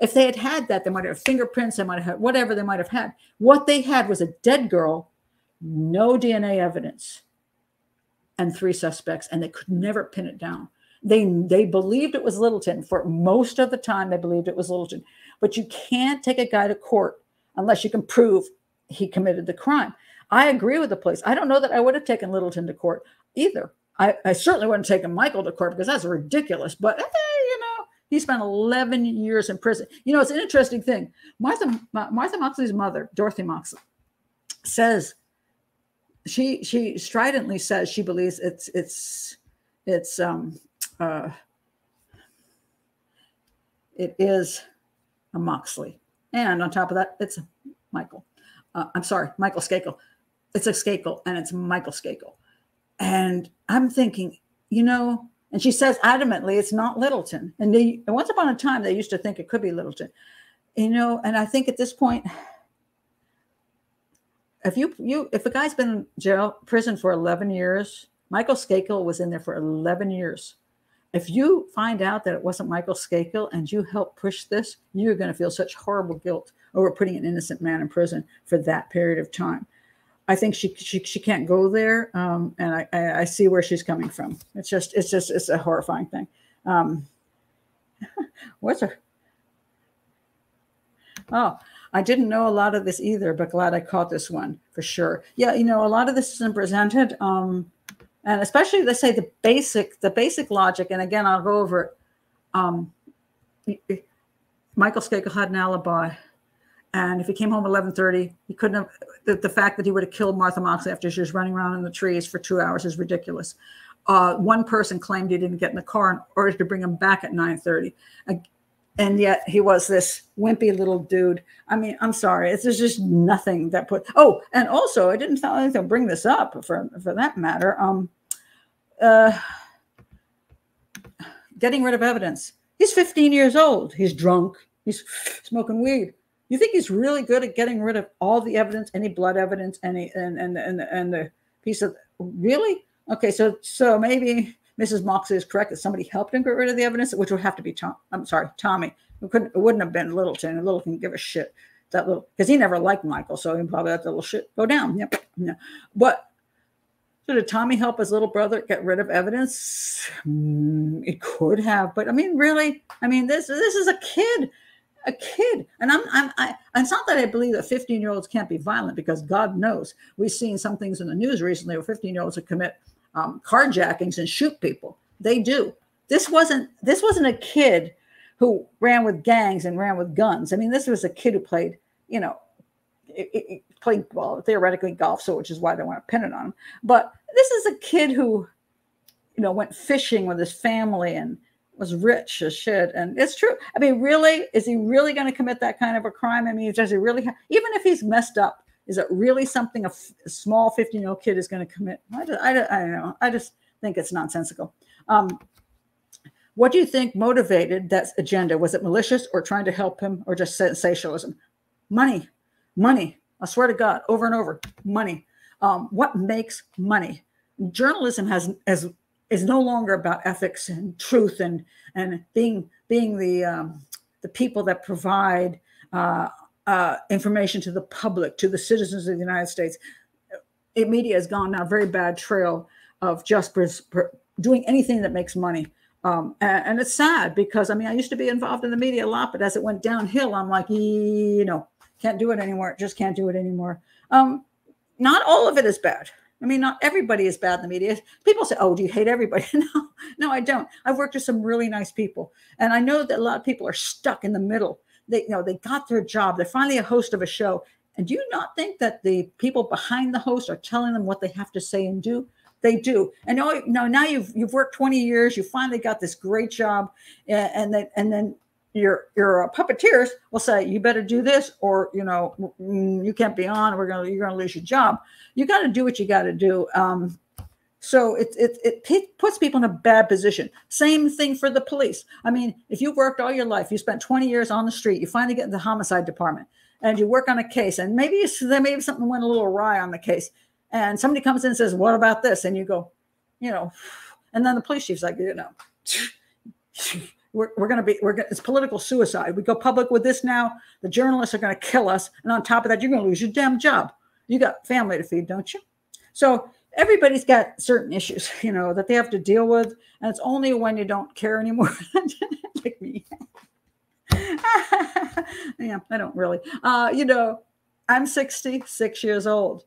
If they had had that, they might have fingerprints, they might have had whatever they might have had. What they had was a dead girl, no DNA evidence, and three suspects, and they could never pin it down. They believed it was Littleton. For most of the time, they believed it was Littleton. But you can't take a guy to court unless you can prove he committed the crime. I agree with the police. I don't know that I would have taken Littleton to court either. I certainly wouldn't have taken Michael to court, because that's ridiculous. But he spent 11 years in prison. You know, it's an interesting thing. Martha Moxley's mother, Dorothy Moxley, says, she stridently says she believes it is a Moxley. And on top of that, it's Michael. I'm sorry, Michael Skakel. It's a Skakel, and it's Michael Skakel. And I'm thinking, you know, and she says adamantly, it's not Littleton. And once upon a time, they used to think it could be Littleton. You know, and I think at this point, if a guy's been in prison for 11 years, Michael Skakel was in there for 11 years. If you find out that it wasn't Michael Skakel and you help push this, you're going to feel such horrible guilt over putting an innocent man in prison for that period of time. I think she can't go there, and I see where she's coming from. It's a horrifying thing. What's her? Oh, I didn't know a lot of this either, but glad I caught this one for sure. Yeah, you know, a lot of this isn't presented, and especially let's say the basic logic. And again, I'll go over it. Michael Skakel had an alibi. And if he came home at 11:30, he couldn't have, the fact that he would have killed Martha Moxley after she was running around in the trees for 2 hours is ridiculous. One person claimed he didn't get in the car in order to bring him back at 9:30. And yet he was this wimpy little dude. I mean, I'm sorry. There's just nothing that put, oh, and also I didn't think I'll bring this up for that matter. Getting rid of evidence. He's 15 years old. He's drunk. He's smoking weed. You think he's really good at getting rid of all the evidence, any blood evidence, and the piece of, really? Okay, so maybe Mrs. Moxley is correct that somebody helped him get rid of the evidence, which would have to be Tommy. It wouldn't have been Littleton. Littleton can give a shit, that little, because he never liked Michael, so he probably let that little shit go down. Yep. But so did Tommy help his little brother get rid of evidence? It could have, but I mean, really, I mean, this is a kid. A kid, and it's not that I believe that 15-year-olds can't be violent, because God knows we've seen some things in the news recently where 15-year-olds who commit carjackings and shoot people. They do. This wasn't a kid who ran with gangs and ran with guns. I mean, this was a kid who played, you know, played well, theoretically golf, so which is why they want to pin it on him. But this is a kid who, you know, went fishing with his family and was rich as shit. And it's true. I mean, really, is he really going to commit that kind of a crime? I mean, does he really have, even if he's messed up, is it really something a small 15-year-old kid is going to commit? I don't know. I just think it's nonsensical. What do you think motivated that agenda? Was it malicious or trying to help him or just sensationalism? Money, money. I swear to God, over and over, money. What makes money? Journalism is no longer about ethics and truth and being the people that provide information to the public, to the citizens of the United States. Media has gone down a very bad trail of just doing anything that makes money. And it's sad because, I mean, I used to be involved in the media a lot, but as it went downhill, I'm like, you know, can't do it anymore. Just can't do it anymore. Not all of it is bad. I mean, not everybody is bad in the media. People say, oh, do you hate everybody? No, I don't. I've worked with some really nice people. And I know that a lot of people are stuck in the middle. They got their job. They're finally a host of a show. And do you not think that the people behind the host are telling them what they have to say and do? They do. And now you've worked 20 years. You finally got this great job. And then your puppeteers will say, you better do this or, you know, you can't be on, you're going to lose your job. You got to do what you got to do. So it puts people in a bad position. Same thing for the police. I mean, if you worked all your life, you spent 20 years on the street, you finally get in the homicide department and you work on a case and maybe something went a little awry on the case and somebody comes in and says, what about this? And you go, you know, and then the police chief's like, you know, it's political suicide. We go public with this now. The journalists are going to kill us. And on top of that, you're going to lose your damn job. You got family to feed, don't you? So everybody's got certain issues, you know, that they have to deal with. And it's only when you don't care anymore, like me. Yeah, I don't really. You know, I'm 66 years old.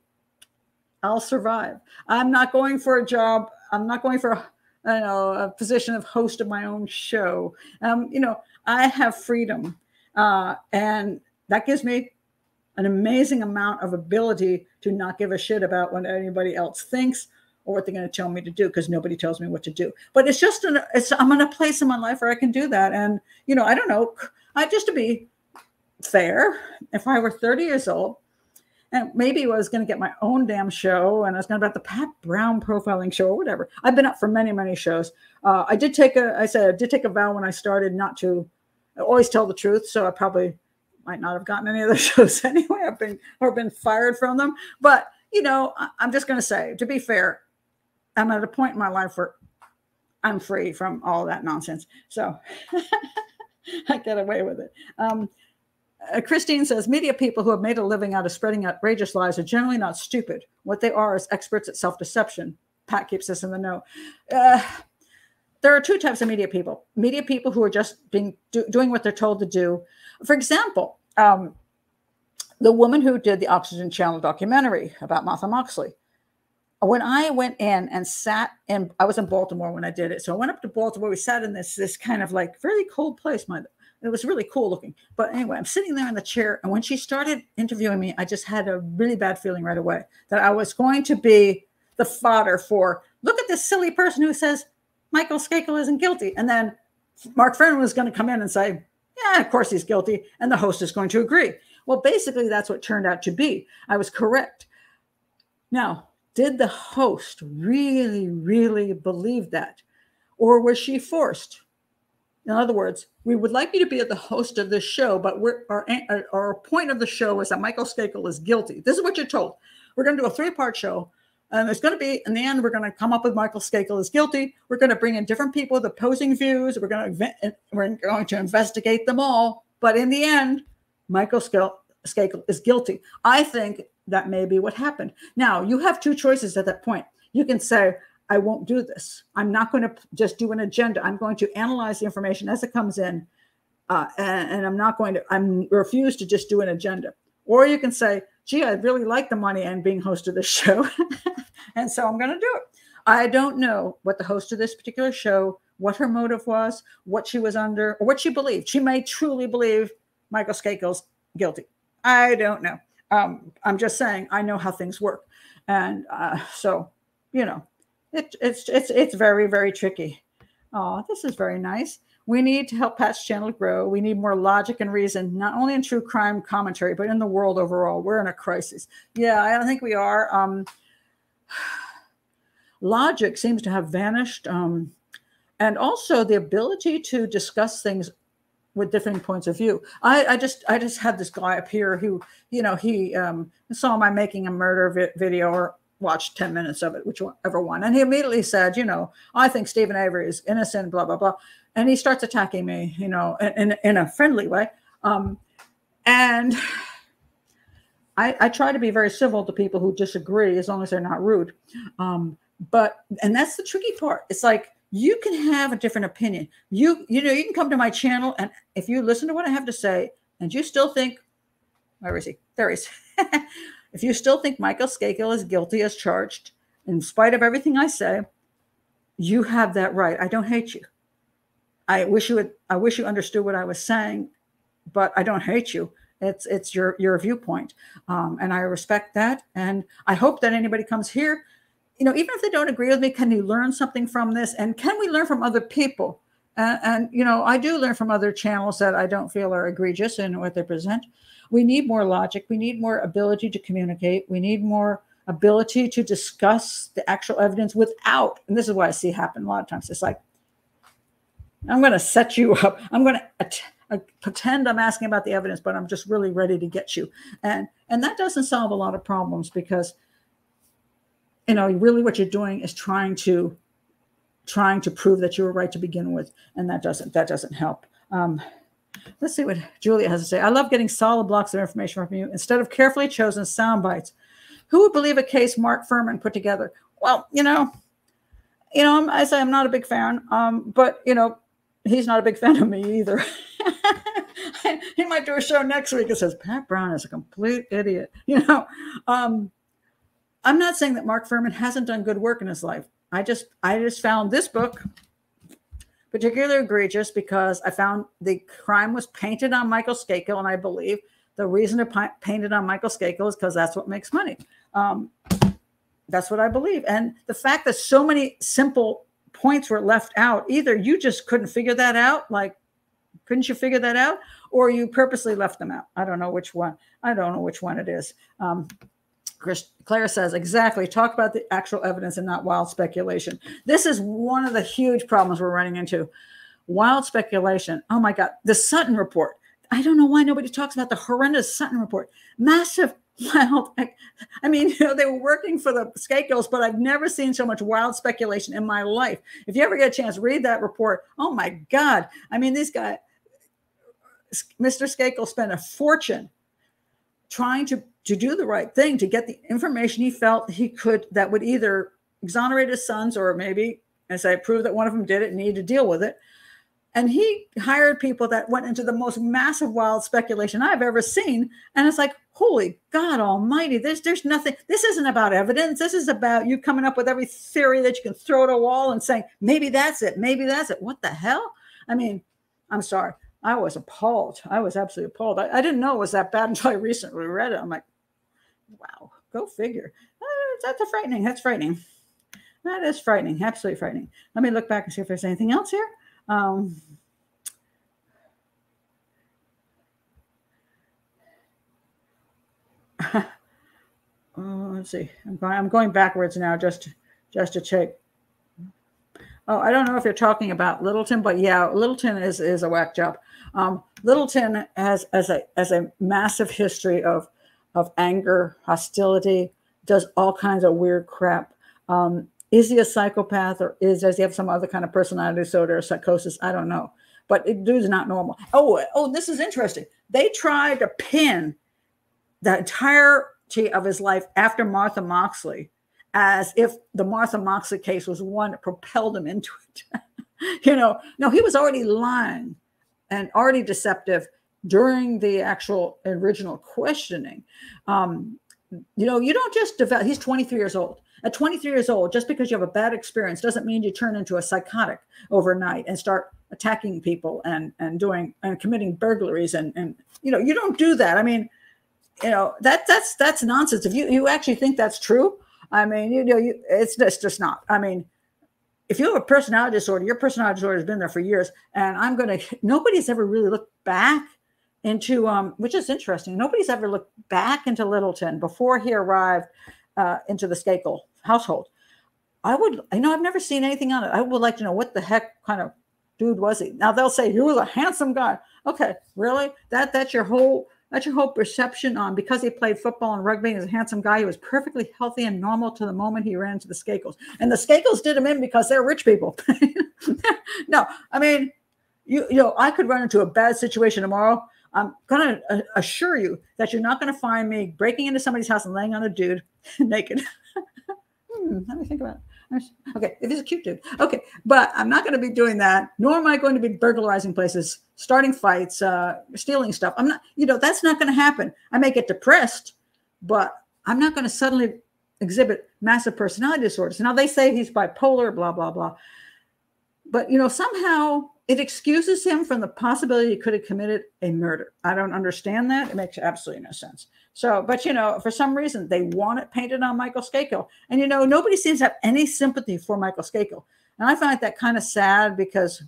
I'll survive. I'm not going for a job. I'm not going for a position of host of my own show. You know, I have freedom. And that gives me an amazing amount of ability to not give a shit about what anybody else thinks or what they're going to tell me to do, because nobody tells me what to do. But it's just, I'm in a place in my life where I can do that. And, you know, I don't know, just to be fair, if I were 30 years old, and maybe I was going to get my own damn show and I was going to about the Pat Brown profiling show or whatever. I've been up for many, many shows. I did take a vow when I started not to always tell the truth. So I probably might not have gotten any of those shows anyway. I've been fired from them. But, you know, I'm just going to say, to be fair, I'm at a point in my life where I'm free from all that nonsense. So I get away with it. Christine says, media people who have made a living out of spreading outrageous lies are generally not stupid. What they are is experts at self-deception. Pat keeps us in the know. There are two types of media people. Media people who are just being doing what they're told to do. For example, the woman who did the Oxygen Channel documentary about Martha Moxley. When I went in and sat in, I was in Baltimore when I did it. So I went up to Baltimore. We sat in this kind of like really cold place. It was really cool looking. But anyway, I'm sitting there in the chair. And when she started interviewing me, I just had a really bad feeling right away that I was going to be the fodder for, look at this silly person who says Michael Skakel isn't guilty. And then Mark Fuhrman was going to come in and say, yeah, of course he's guilty. And the host is going to agree. Well, basically, that's what turned out to be. I was correct. Now, did the host really, really believe that? Or was she forced? In other words, we would like you to be the host of this show, but our point of the show is that Michael Skakel is guilty. This is what you're told. We're going to do a three-part show. And it's going to be, in the end, we're going to come up with Michael Skakel is guilty. We're going to bring in different people with opposing views. We're going to investigate them all. But in the end, Michael Skakel is guilty. I think that may be what happened. Now, you have two choices at that point. You can say, I won't do this. I'm not going to just do an agenda. I'm going to analyze the information as it comes in. And I'm not going to, I'm refuse to just do an agenda. Or you can say, gee, I really like the money and being host of this show. And so I'm going to do it. I don't know what the host of this particular show, what her motive was, what she was under, or what she believed. She may truly believe Michael Skakel's guilty. I don't know. I'm just saying, I know how things work. And so, you know, it's very, very tricky. Oh, this is very nice. We need to help Pat's channel grow. We need more logic and reason, not only in true crime commentary, but in the world overall. We're in a crisis. Yeah, I think we are. Logic seems to have vanished. And also the ability to discuss things with different points of view. I just had this guy up here who, you know, he saw my making a murder video or watched 10 minutes of it, whichever one. And he immediately said, you know, I think Stephen Avery is innocent, blah, blah, blah. And he starts attacking me, you know, in a friendly way. And I try to be very civil to people who disagree as long as they're not rude. And that's the tricky part. It's like, you can have a different opinion. You know, you can come to my channel, and if you listen to what I have to say and you still think, where is he? There he is. If you still think Michael Skakel is guilty as charged, in spite of everything I say, you have that right. I don't hate you. I wish you understood what I was saying, but I don't hate you. It's your viewpoint. And I respect that. And I hope that anybody comes here, you know, even if they don't agree with me, can you learn something from this? And can we learn from other people? And you know, I do learn from other channels that I don't feel are egregious in what they present. We need more logic. We need more ability to communicate. We need more ability to discuss the actual evidence without, and this is what I see happen a lot of times. It's like, I'm going to set you up. I'm going to pretend I'm asking about the evidence, but I'm just really ready to get you. And that doesn't solve a lot of problems because, you know, really what you're doing is trying to prove that you were right to begin with. And that doesn't help. Let's see what Julia has to say. I love getting solid blocks of information from you instead of carefully chosen sound bites. Who would believe a case Mark Fuhrman put together? Well, you know, I say I'm not a big fan, but you know, he's not a big fan of me either. He might do a show next week that says Pat Brown is a complete idiot. You know, I'm not saying that Mark Fuhrman hasn't done good work in his life. I just found this book particularly egregious because I found the crime was painted on Michael Skakel, and I believe the reason to paint it on Michael Skakel is because that's what makes money. That's what I believe. And the fact that so many simple points were left out, either you just couldn't figure that out, like, couldn't you figure that out? Or you purposely left them out. I don't know which one. I don't know which one it is. Claire says, exactly, talk about the actual evidence and not wild speculation. This is one of the huge problems we're running into. Wild speculation. Oh, my God. The Sutton report. I don't know why nobody talks about the horrendous Sutton report. Massive wild. I mean, you know, they were working for the Skakels, but I've never seen so much wild speculation in my life. If you ever get a chance, read that report. Oh my God. I mean, these guys, Mr. Skakel spent a fortune trying to do the right thing, to get the information he felt he could, that would either exonerate his sons or maybe, as I proved that one of them did it and he had to deal with it. And he hired people that went into the most massive wild speculation I've ever seen. And it's like, holy God almighty, there's nothing. This isn't about evidence. This is about you coming up with every theory that you can throw at a wall and saying, maybe that's it. Maybe that's it. What the hell? I mean, I'm sorry. I was appalled. I was absolutely appalled. I didn't know it was that bad until I recently read it. I'm like, wow, go figure. That's frightening. That's frightening. That is frightening. Absolutely frightening. Let me look back and see if there's anything else here. Let's see. I'm going backwards now just to check. Oh, I don't know if you're talking about Littleton, but yeah, Littleton is a whack job. Littleton has as a massive history of anger, hostility, does all kinds of weird crap. Is he a psychopath or does he have some other kind of personality disorder or psychosis? I don't know, but it dude's not normal. Oh, this is interesting. They tried to pin the entirety of his life after Martha Moxley as if the Martha Moxley case was one that propelled him into it. You know, no, he was already lying and already deceptive during the actual original questioning. You know, you don't just develop, he's 23 years old. At 23 years old, just because you have a bad experience doesn't mean you turn into a psychotic overnight and start attacking people and committing burglaries and you know, you don't do that. I mean, you know, that's nonsense. If you actually think that's true, I mean, you know, it's just not. I mean, if you have a personality disorder, your personality disorder has been there for years, and nobody's ever really looked back into which is interesting. Nobody's ever looked back into Littleton before he arrived into the Skakel household. I've never seen anything on it. I would like to know what the heck kind of dude was he. Now they'll say he was a handsome guy. Okay, really? That's your whole perception on because he played football and rugby and was a handsome guy. He was perfectly healthy and normal to the moment he ran into the Skakels. And the Skakels did him in because they're rich people. No, I mean, you know, I could run into a bad situation tomorrow. I'm going to assure you that you're not going to find me breaking into somebody's house and laying on a dude naked. Let me think about it. Okay, it is a cute dude. Okay, but I'm not going to be doing that, nor am I going to be burglarizing places, starting fights, stealing stuff. I'm not, you know, that's not going to happen. I may get depressed, but I'm not going to suddenly exhibit massive personality disorders. Now, they say he's bipolar, blah, blah, blah. But, you know, somehow it excuses him from the possibility he could have committed a murder. I don't understand that. It makes absolutely no sense. So, but, you know, for some reason, they want it painted on Michael Skakel. And, you know, nobody seems to have any sympathy for Michael Skakel. And I find that kind of sad because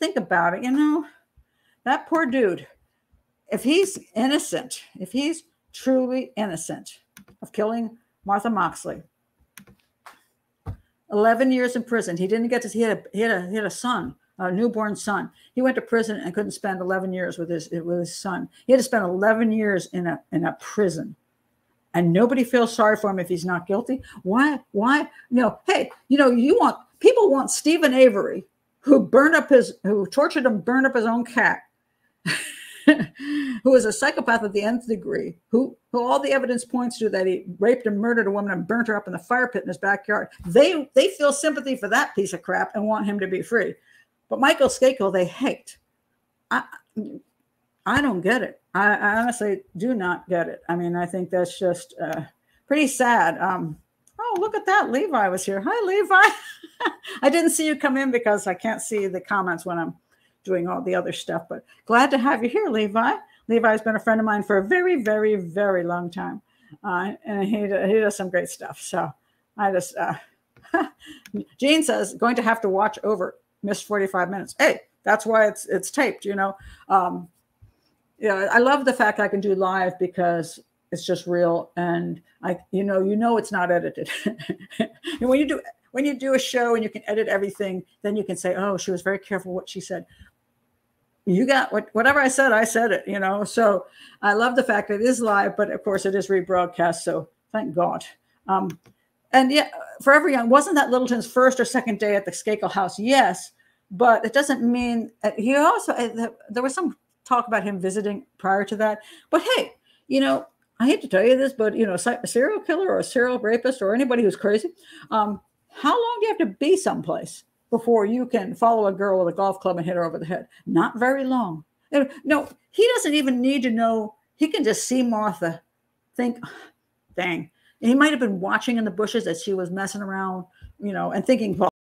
think about it, you know, that poor dude, if he's innocent, if he's truly innocent of killing Martha Moxley, 11 years in prison. He didn't get to see, he had a son, a newborn son. He went to prison and couldn't spend 11 years with his son. He had to spend 11 years in a prison. And nobody feels sorry for him if he's not guilty. Why? No, hey, you know, people want Stephen Avery, who tortured him, burned up his own cat, who was a psychopath at the nth degree, who all the evidence points to that he raped and murdered a woman and burnt her up in the fire pit in his backyard. They feel sympathy for that piece of crap and want him to be free. But Michael Skakel, they hate. I don't get it. I honestly do not get it. I mean, I think that's just pretty sad. Oh, look at that. Levi was here. Hi, Levi. I didn't see you come in because I can't see the comments when I'm doing all the other stuff, but glad to have you here, Levi. Levi's been a friend of mine for a very, very, very long time. And he does some great stuff. So I just, Gene says, going to have to watch over. Missed 45 minutes. Hey, that's why it's taped, you know. You know, I love the fact I can do live because it's just real, and you know it's not edited. And when you do a show and you can edit everything, then you can say, oh, she was very careful what she said. you got whatever I said it, you know. So I love the fact that it is live, but of course it is rebroadcast. So thank God. And yeah, Forever Young, wasn't that Littleton's first or second day at the Skakel house? Yes, but it doesn't mean he also, there was some talk about him visiting prior to that, but hey, you know, I hate to tell you this, but you know, a serial killer or a serial rapist or anybody who's crazy, how long do you have to be someplace before you can follow a girl with a golf club and hit her over the head? Not very long. No, he doesn't even need to know. He can just see Martha, think, dang. And he might have been watching in the bushes that she was messing around, you know, and thinking, well,